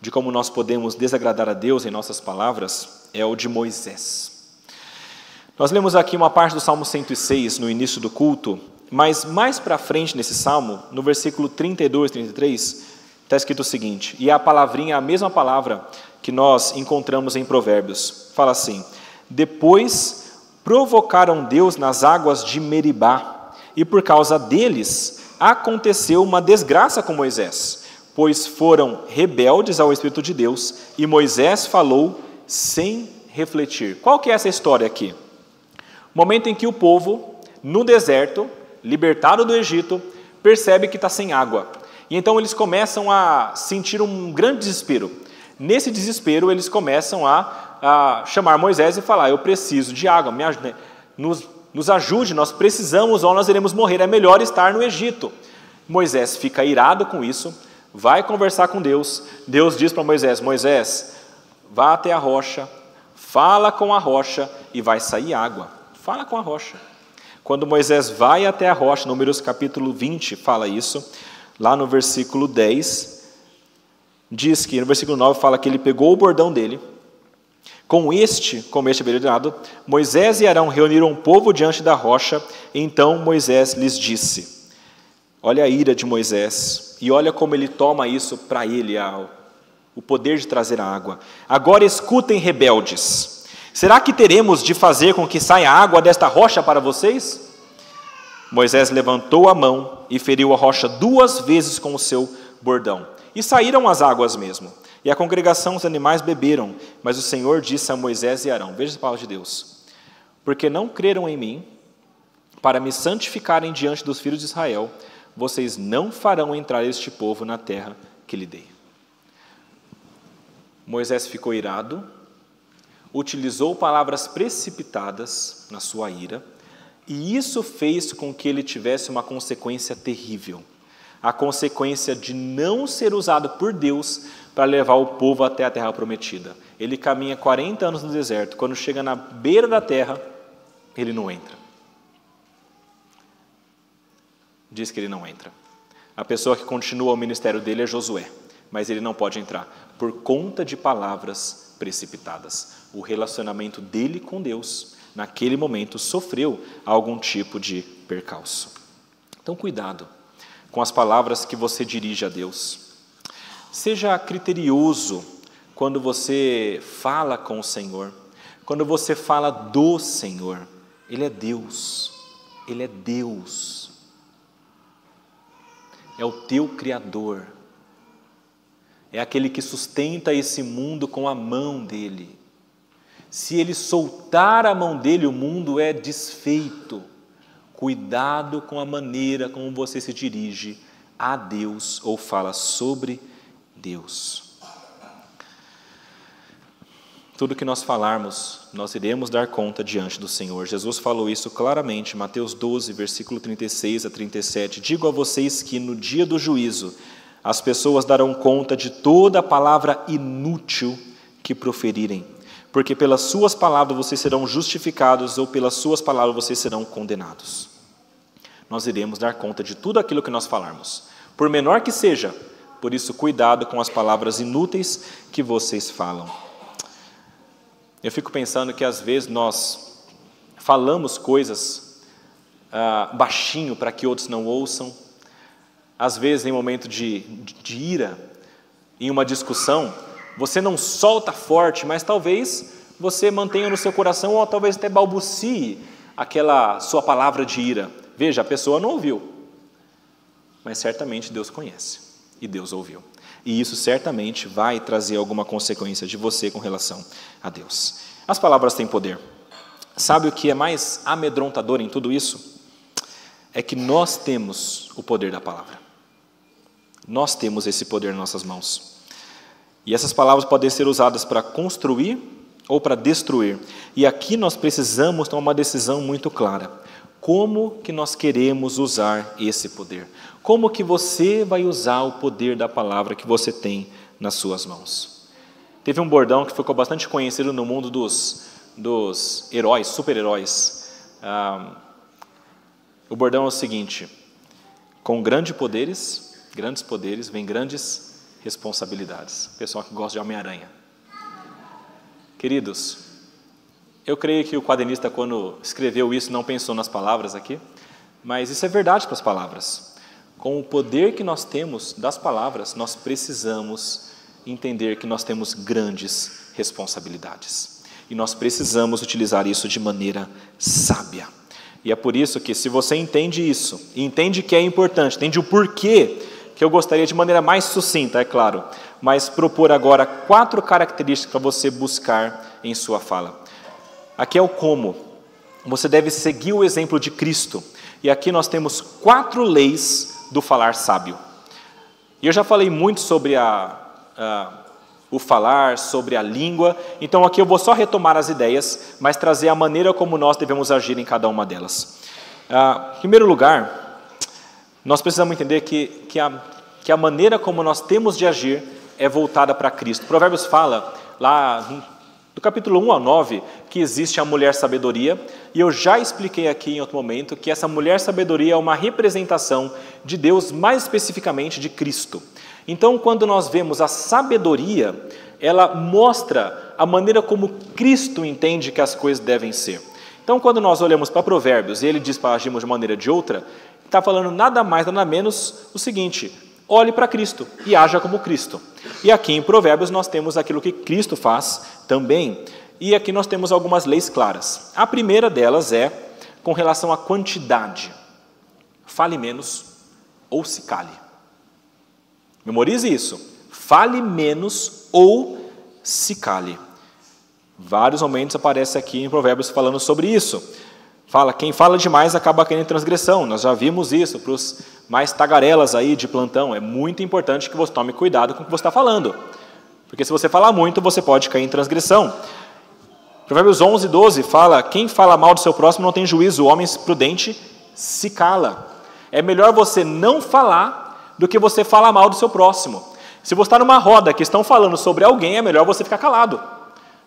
de como nós podemos desagradar a Deus em nossas palavras é o de Moisés. Nós lemos aqui uma parte do Salmo 106 no início do culto, mas mais para frente nesse Salmo, no versículo 32, 33, está escrito o seguinte, e a palavrinha, a mesma palavra que nós encontramos em Provérbios, fala assim: depois provocaram Deus nas águas de Meribá, e por causa deles aconteceu uma desgraça com Moisés, pois foram rebeldes ao Espírito de Deus, e Moisés falou sem refletir. Qual que é essa história aqui? Momento em que o povo, no deserto, libertado do Egito, percebe que está sem água. E então eles começam a sentir um grande desespero. Nesse desespero, eles começam a chamar Moisés e falar: eu preciso de água, nos ajude, nós precisamos ou nós iremos morrer, é melhor estar no Egito. Moisés fica irado com isso, vai conversar com Deus. Deus diz para Moisés: Moisés, vá até a rocha, fala com a rocha e vai sair água. Fala com a rocha. Quando Moisés vai até a rocha, Números capítulo 20 fala isso, lá no versículo 10, diz que, no versículo 9 fala que ele pegou o bordão dele. Com este beirado, Moisés e Arão reuniram o povo diante da rocha. Então Moisés lhes disse, olha a ira de Moisés, e olha como ele toma isso para ele, o poder de trazer a água. Agora escutem, rebeldes, será que teremos de fazer com que saia água desta rocha para vocês? Moisés levantou a mão e feriu a rocha 2 vezes com o seu bordão, e saíram as águas mesmo. E a congregação, os animais beberam, mas o Senhor disse a Moisés e Arão, veja a palavra de Deus, porque não creram em mim, para me santificarem diante dos filhos de Israel, vocês não farão entrar este povo na terra que lhe dei. Moisés ficou irado, utilizou palavras precipitadas na sua ira, e isso fez com que ele tivesse uma consequência terrível, a consequência de não ser usado por Deus para levar o povo até a terra prometida. Ele caminha 40 anos no deserto, quando chega na beira da terra, ele não entra. Diz que ele não entra. A pessoa que continua o ministério dele é Josué, mas ele não pode entrar, por conta de palavras precipitadas. O relacionamento dele com Deus, naquele momento, sofreu algum tipo de percalço. Então, cuidado com as palavras que você dirige a Deus. Seja criterioso quando você fala com o Senhor, quando você fala do Senhor. Ele é Deus, Ele é Deus, é o teu Criador, é aquele que sustenta esse mundo com a mão dEle. Se Ele soltar a mão dEle, o mundo é desfeito. Cuidado com a maneira como você se dirige a Deus ou fala sobre Deus. Tudo que nós falarmos, nós iremos dar conta diante do Senhor. Jesus falou isso claramente, Mateus 12, versículo 36 a 37. Digo a vocês que no dia do juízo, as pessoas darão conta de toda palavra inútil que proferirem, porque pelas suas palavras vocês serão justificados ou pelas suas palavras vocês serão condenados. Nós iremos dar conta de tudo aquilo que nós falarmos, por menor que seja. Por isso, cuidado com as palavras inúteis que vocês falam. Eu fico pensando que às vezes nós falamos coisas baixinho para que outros não ouçam. Às vezes, em momento de ira, em uma discussão, você não solta forte, mas talvez você mantenha no seu coração ou talvez até balbucie aquela sua palavra de ira. Veja, a pessoa não ouviu, mas certamente Deus conhece. E Deus ouviu. E isso certamente vai trazer alguma consequência de você com relação a Deus. As palavras têm poder. Sabe o que é mais amedrontador em tudo isso? É que nós temos o poder da palavra. Nós temos esse poder em nossas mãos. E essas palavras podem ser usadas para construir ou para destruir. E aqui nós precisamos tomar uma decisão muito clara. Como que nós queremos usar esse poder? Como que você vai usar o poder da palavra que você tem nas suas mãos? Teve um bordão que ficou bastante conhecido no mundo dos heróis, super-heróis. O bordão é o seguinte: com grandes poderes, vem grandes responsabilidades. Pessoal que gosta de Homem-Aranha. Queridos, eu creio que o quadernista, quando escreveu isso, não pensou nas palavras aqui, mas isso é verdade para as palavras. Com o poder que nós temos das palavras, nós precisamos entender que nós temos grandes responsabilidades. E nós precisamos utilizar isso de maneira sábia. E é por isso que, se você entende isso, e entende que é importante, entende o porquê, que eu gostaria de maneira mais sucinta, é claro, mas propor agora 4 características para você buscar em sua fala. Aqui é o como. Você deve seguir o exemplo de Cristo. E aqui nós temos 4 leis do falar sábio. E eu já falei muito sobre o falar, sobre a língua. Então aqui eu vou só retomar as ideias, mas trazer a maneira como nós devemos agir em cada uma delas. Em primeiro lugar, nós precisamos entender que a maneira como nós temos de agir é voltada para Cristo. Provérbios fala lá do capítulo 1 ao 9, que existe a mulher sabedoria, e eu já expliquei aqui em outro momento que essa mulher sabedoria é uma representação de Deus, mais especificamente de Cristo. Então, quando nós vemos a sabedoria, ela mostra a maneira como Cristo entende que as coisas devem ser. Então, quando nós olhamos para Provérbios, e ele diz para agirmos de maneira ou de outra, está falando nada mais, nada menos o seguinte: olhe para Cristo e haja como Cristo. E aqui em Provérbios nós temos aquilo que Cristo faz também. E aqui nós temos algumas leis claras. A primeira delas é com relação à quantidade. Fale menos ou se cale. Memorize isso. Fale menos ou se cale. Vários momentos aparece aqui em Provérbios falando sobre isso. Fala, quem fala demais acaba caindo em transgressão. Nós já vimos isso para os mais tagarelas aí de plantão. É muito importante que você tome cuidado com o que você está falando, porque se você falar muito, você pode cair em transgressão. Provérbios 11:12 fala: quem fala mal do seu próximo não tem juízo, o homem prudente se cala. É melhor você não falar do que você falar mal do seu próximo. Se você está numa roda que estão falando sobre alguém, é melhor você ficar calado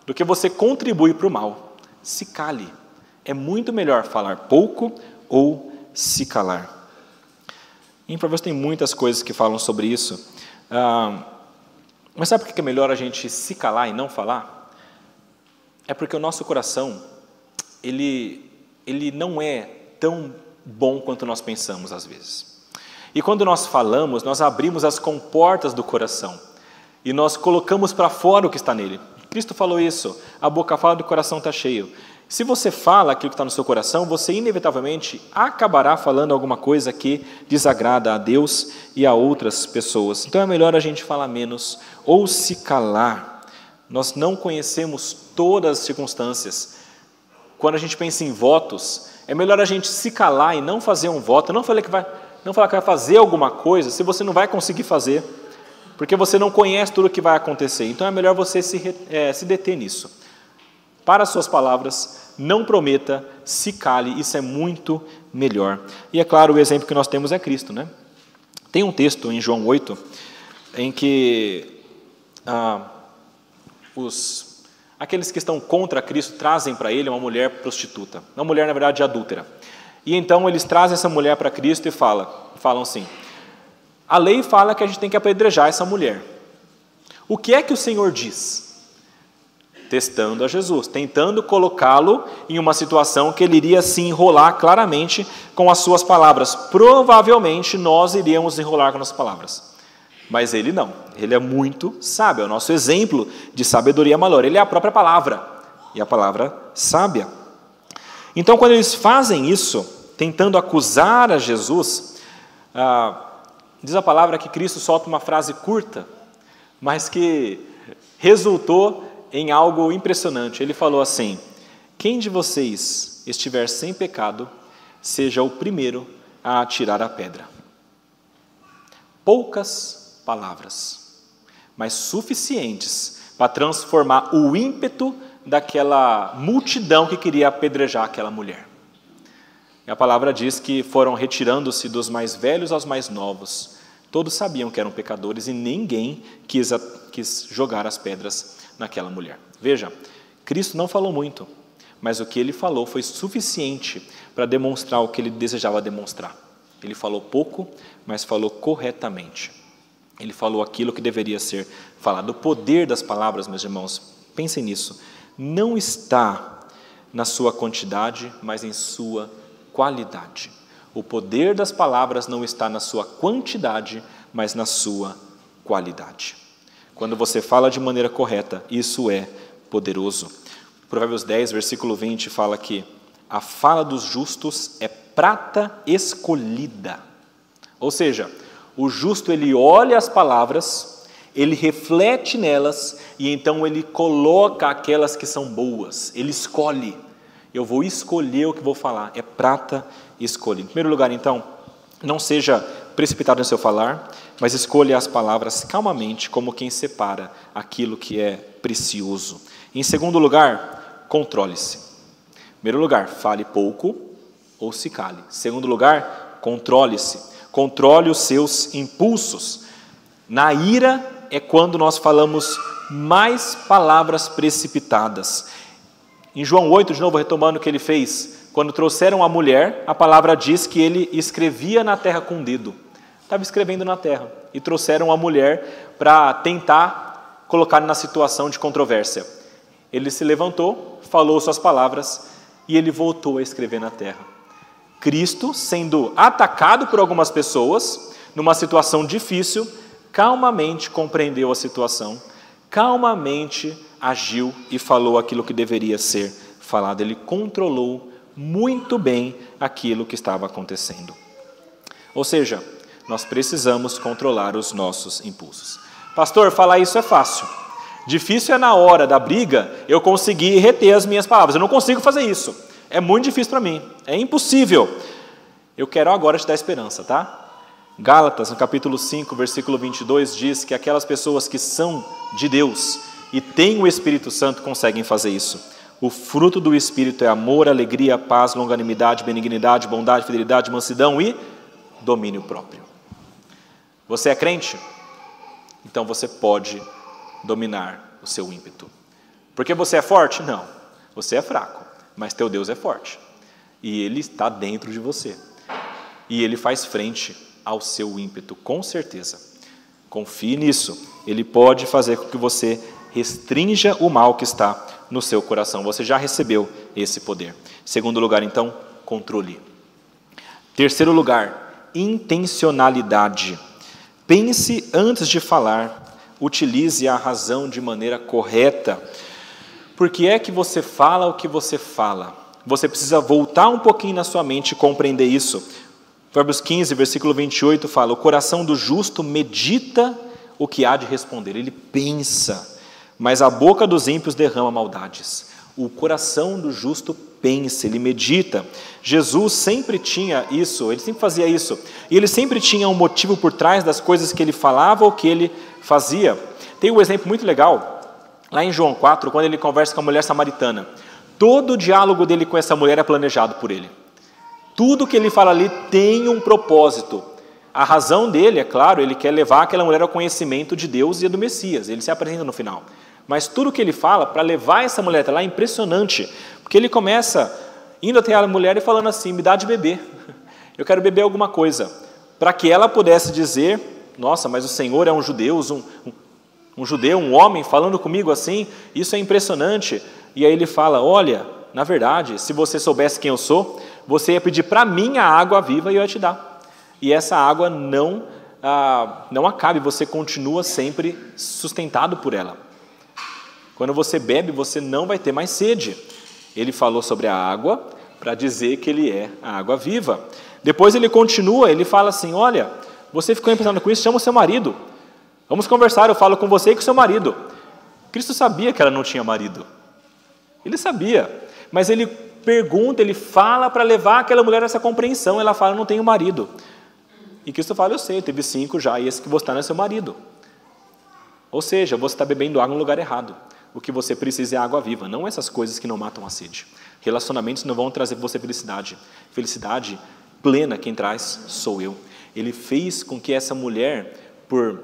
do que você contribuir para o mal. Se cale. É muito melhor falar pouco ou se calar. Em Provérbios tem muitas coisas que falam sobre isso. Mas sabe por que é melhor a gente se calar e não falar? É porque o nosso coração, ele não é tão bom quanto nós pensamos às vezes. E quando nós falamos, nós abrimos as comportas do coração e nós colocamos para fora o que está nele. Cristo falou isso: a boca fala do coração está cheio. Se você fala aquilo que está no seu coração, você inevitavelmente acabará falando alguma coisa que desagrada a Deus e a outras pessoas. Então é melhor a gente falar menos ou se calar. Nós não conhecemos todas as circunstâncias. Quando a gente pensa em votos, é melhor a gente se calar e não fazer um voto, não falar que vai fazer alguma coisa se você não vai conseguir fazer, porque você não conhece tudo o que vai acontecer. Então é melhor você se deter nisso. Para as suas palavras, não prometa, se cale, isso é muito melhor. E é claro, o exemplo que nós temos é Cristo, né? Tem um texto em João 8, em que aqueles que estão contra Cristo trazem para ele uma mulher prostituta, uma mulher, na verdade, adúltera. E então eles trazem essa mulher para Cristo e falam assim: a lei fala que a gente tem que apedrejar essa mulher. O que é que o Senhor diz? Testando a Jesus, tentando colocá-lo em uma situação que ele iria se enrolar claramente com as suas palavras. Provavelmente nós iríamos enrolar com nossas palavras, mas ele não. Ele é muito sábio, é o nosso exemplo de sabedoria maior. Ele é a própria palavra, e a palavra sábia. Então, quando eles fazem isso, tentando acusar a Jesus, diz a palavra que Cristo solta uma frase curta mas que resultou em algo impressionante. Ele falou assim: quem de vocês estiver sem pecado, seja o primeiro a atirar a pedra. Poucas palavras, mas suficientes para transformar o ímpeto daquela multidão que queria apedrejar aquela mulher. E a palavra diz que foram retirando-se dos mais velhos aos mais novos. Todos sabiam que eram pecadores e ninguém quis jogar as pedras naquela mulher. Veja, Cristo não falou muito, mas o que ele falou foi suficiente para demonstrar o que ele desejava demonstrar. Ele falou pouco, mas falou corretamente. Ele falou aquilo que deveria ser falado. O poder das palavras, meus irmãos, pensem nisso, não está na sua quantidade, mas em sua qualidade. O poder das palavras não está na sua quantidade, mas na sua qualidade. Quando você fala de maneira correta, isso é poderoso. Provérbios 10, versículo 20, fala que a fala dos justos é prata escolhida. Ou seja, o justo, ele olha as palavras, ele reflete nelas e então ele coloca aquelas que são boas, ele escolhe. Eu vou escolher o que vou falar, é prata escolhida. Em primeiro lugar, então, não seja precipitado em seu falar, mas escolha as palavras calmamente, como quem separa aquilo que é precioso. Em segundo lugar, controle-se. Em primeiro lugar, fale pouco ou se cale. Em segundo lugar, controle-se. Controle os seus impulsos. Na ira é quando nós falamos mais palavras precipitadas. Em João 8, de novo, retomando o que ele fez, quando trouxeram a mulher, a palavra diz que ele escrevia na terra com o dedo. Estava escrevendo na terra. E trouxeram a mulher para tentar colocar na situação de controvérsia. Ele se levantou, falou suas palavras e ele voltou a escrever na terra. Cristo, sendo atacado por algumas pessoas, numa situação difícil, calmamente compreendeu a situação, calmamente agiu e falou aquilo que deveria ser falado. Ele controlou muito bem aquilo que estava acontecendo. Ou seja, nós precisamos controlar os nossos impulsos. Pastor, falar isso é fácil. Difícil é na hora da briga eu conseguir reter as minhas palavras. Eu não consigo fazer isso. É muito difícil para mim. É impossível. Eu quero agora te dar esperança, tá? Gálatas, no capítulo 5, versículo 22, diz que aquelas pessoas que são de Deus e têm o Espírito Santo conseguem fazer isso. O fruto do Espírito é amor, alegria, paz, longanimidade, benignidade, bondade, fidelidade, mansidão e domínio próprio. Você é crente? Então você pode dominar o seu ímpeto. Porque você é forte? Não. Você é fraco, mas teu Deus é forte. E Ele está dentro de você. E Ele faz frente ao seu ímpeto, com certeza. Confie nisso. Ele pode fazer com que você restrinja o mal que está no seu coração. Você já recebeu esse poder. Segundo lugar, então, controle. Terceiro lugar, intencionalidade. Pense antes de falar, utilize a razão de maneira correta. Por que é que você fala o que você fala? Você precisa voltar um pouquinho na sua mente e compreender isso. Provérbios 15, versículo 28 fala: o coração do justo medita o que há de responder. Ele pensa, mas a boca dos ímpios derrama maldades. O coração do justo pensa, ele medita. Jesus sempre tinha isso, ele sempre fazia isso. E ele sempre tinha um motivo por trás das coisas que ele falava ou que ele fazia. Tem um exemplo muito legal, lá em João 4, quando ele conversa com a mulher samaritana. Todo o diálogo dele com essa mulher é planejado por ele. Tudo que ele fala ali tem um propósito. A razão dele, é claro, ele quer levar aquela mulher ao conhecimento de Deus e do Messias. Ele se apresenta no final. Mas tudo que ele fala para levar essa mulher até lá é impressionante. Porque ele começa indo até a mulher e falando assim: me dá de beber. Eu quero beber alguma coisa. Para que ela pudesse dizer: nossa, mas o Senhor é um judeu, um judeu, um homem falando comigo assim, isso é impressionante. E aí ele fala: olha, na verdade, se você soubesse quem eu sou, você ia pedir para mim a água viva e eu ia te dar. E essa água não acaba, você continua sempre sustentado por ela. Quando você bebe, você não vai ter mais sede. Ele falou sobre a água para dizer que ele é a água viva. Depois ele continua, ele fala assim: olha, você ficou impressionado com isso, chama o seu marido. Vamos conversar, eu falo com você e com seu marido. Cristo sabia que ela não tinha marido. Ele sabia. Mas ele pergunta, ele fala para levar aquela mulher a essa compreensão. Ela fala, não tenho marido. E Cristo fala, eu sei, teve 5 já, e esse que você está não é seu marido. Ou seja, você está bebendo água no lugar errado. O que você precisa é água viva, não essas coisas que não matam a sede. Relacionamentos não vão trazer para você felicidade. Felicidade plena quem traz sou eu. Ele fez com que essa mulher, por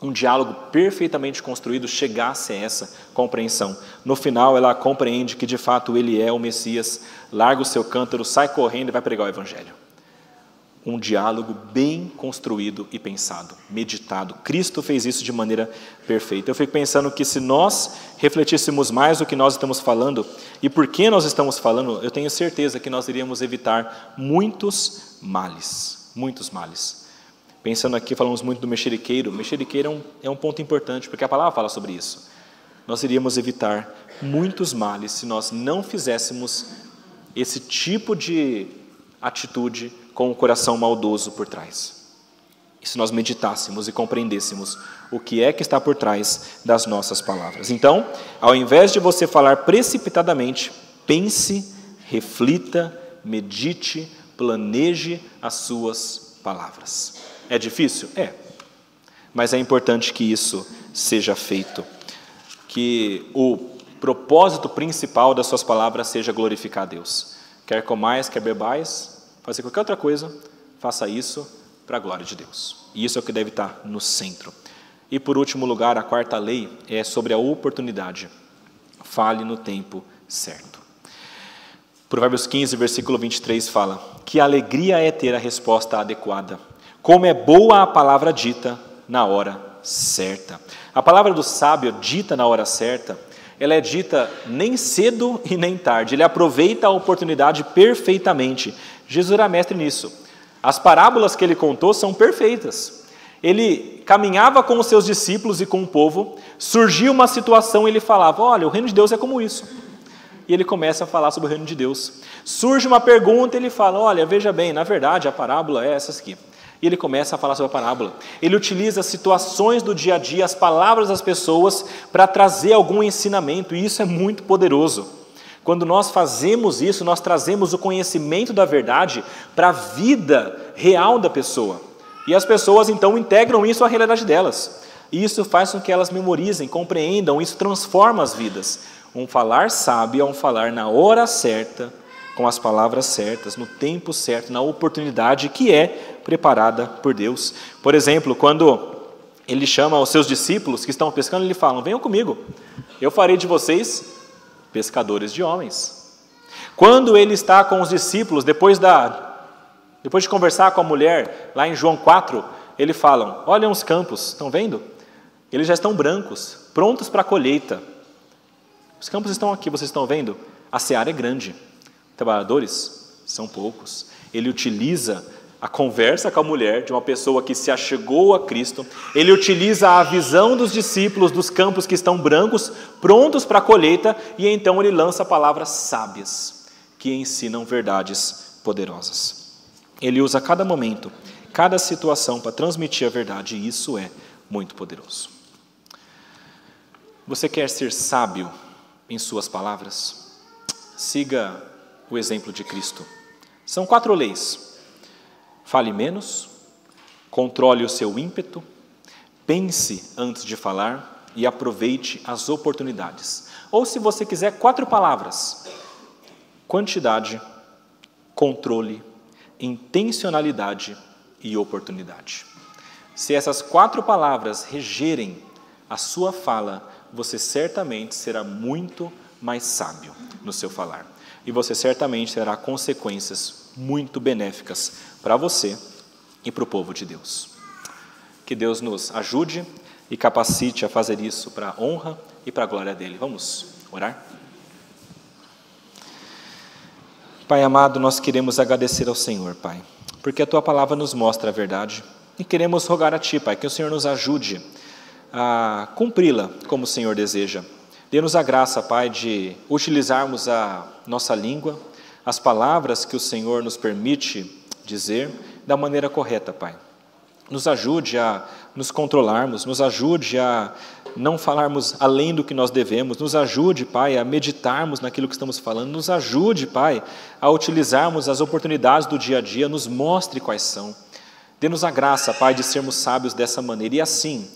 um diálogo perfeitamente construído, chegasse a essa compreensão. No final, ela compreende que, de fato, ele é o Messias, larga o seu cântaro, sai correndo e vai pregar o Evangelho. Um diálogo bem construído e pensado, meditado. Cristo fez isso de maneira perfeita. Eu fico pensando que se nós refletíssemos mais o que nós estamos falando e por que nós estamos falando, eu tenho certeza que nós iríamos evitar muitos males, muitos males. Pensando aqui, falamos muito do mexeriqueiro. O mexeriqueiro é um ponto importante, porque a palavra fala sobre isso. Nós iríamos evitar muitos males se nós não fizéssemos esse tipo de atitude com o coração maldoso por trás. E se nós meditássemos e compreendêssemos o que é que está por trás das nossas palavras. Então, ao invés de você falar precipitadamente, pense, reflita, medite, planeje as suas palavras. É difícil? É. Mas é importante que isso seja feito. Que o propósito principal das suas palavras seja glorificar a Deus. Quer comais, quer bebais, fazer qualquer outra coisa, faça isso para a glória de Deus. E isso é o que deve estar no centro. E por último lugar, a quarta lei é sobre a oportunidade. Fale no tempo certo. Provérbios 15, versículo 23 fala: que alegria é ter a resposta adequada. Como é boa a palavra dita na hora certa. A palavra do sábio, dita na hora certa, ela é dita nem cedo e nem tarde. Ele aproveita a oportunidade perfeitamente. Jesus era mestre nisso. As parábolas que ele contou são perfeitas. Ele caminhava com os seus discípulos e com o povo, surgia uma situação e ele falava, olha, o reino de Deus é como isso. E ele começa a falar sobre o reino de Deus. Surge uma pergunta e ele fala, olha, veja bem, na verdade a parábola é essa aqui. E ele começa a falar sobre a parábola. Ele utiliza as situações do dia a dia, as palavras das pessoas, para trazer algum ensinamento, e isso é muito poderoso. Quando nós fazemos isso, nós trazemos o conhecimento da verdade para a vida real da pessoa. E as pessoas, então, integram isso à realidade delas. E isso faz com que elas memorizem, compreendam, isso transforma as vidas. Um falar sábio é um falar na hora certa, com as palavras certas, no tempo certo, na oportunidade que é preparada por Deus. Por exemplo, quando ele chama os seus discípulos que estão pescando, ele fala, venham comigo, eu farei de vocês pescadores de homens. Quando ele está com os discípulos, depois de conversar com a mulher, lá em João 4, ele fala, olhem os campos, estão vendo? Eles já estão brancos, prontos para a colheita. Os campos estão aqui, vocês estão vendo? A seara é grande. Trabalhadores são poucos. Ele utiliza a conversa com a mulher, de uma pessoa que se achegou a Cristo. Ele utiliza a visão dos discípulos dos campos que estão brancos, prontos para a colheita, e então ele lança palavras sábias, que ensinam verdades poderosas. Ele usa cada momento, cada situação para transmitir a verdade, e isso é muito poderoso. Você quer ser sábio em suas palavras? Siga o exemplo de Cristo. São 4 leis. Fale menos, controle o seu ímpeto, pense antes de falar e aproveite as oportunidades. Ou, se você quiser, 4 palavras: quantidade, controle, intencionalidade e oportunidade. Se essas 4 palavras regerem a sua fala, você certamente será muito mais sábio no seu falar. E você certamente terá consequências muito benéficas para você e para o povo de Deus. Que Deus nos ajude e capacite a fazer isso para a honra e para a glória dele. Vamos orar? Pai amado, nós queremos agradecer ao Senhor, Pai, porque a Tua palavra nos mostra a verdade e queremos rogar a Ti, Pai, que o Senhor nos ajude a cumpri-la como o Senhor deseja. Dê-nos a graça, Pai, de utilizarmos a nossa língua, as palavras que o Senhor nos permite dizer da maneira correta, Pai. Nos ajude a nos controlarmos, nos ajude a não falarmos além do que nós devemos, nos ajude, Pai, a meditarmos naquilo que estamos falando, nos ajude, Pai, a utilizarmos as oportunidades do dia a dia, nos mostre quais são. Dê-nos a graça, Pai, de sermos sábios dessa maneira e assim,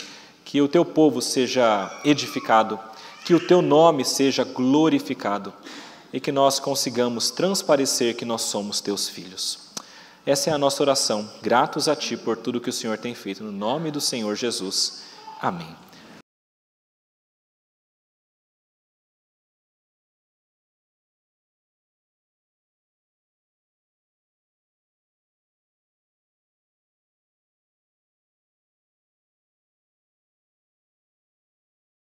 que o Teu povo seja edificado, que o Teu nome seja glorificado e que nós consigamos transparecer que nós somos Teus filhos. Essa é a nossa oração, gratos a Ti por tudo que o Senhor tem feito, no nome do Senhor Jesus. Amém.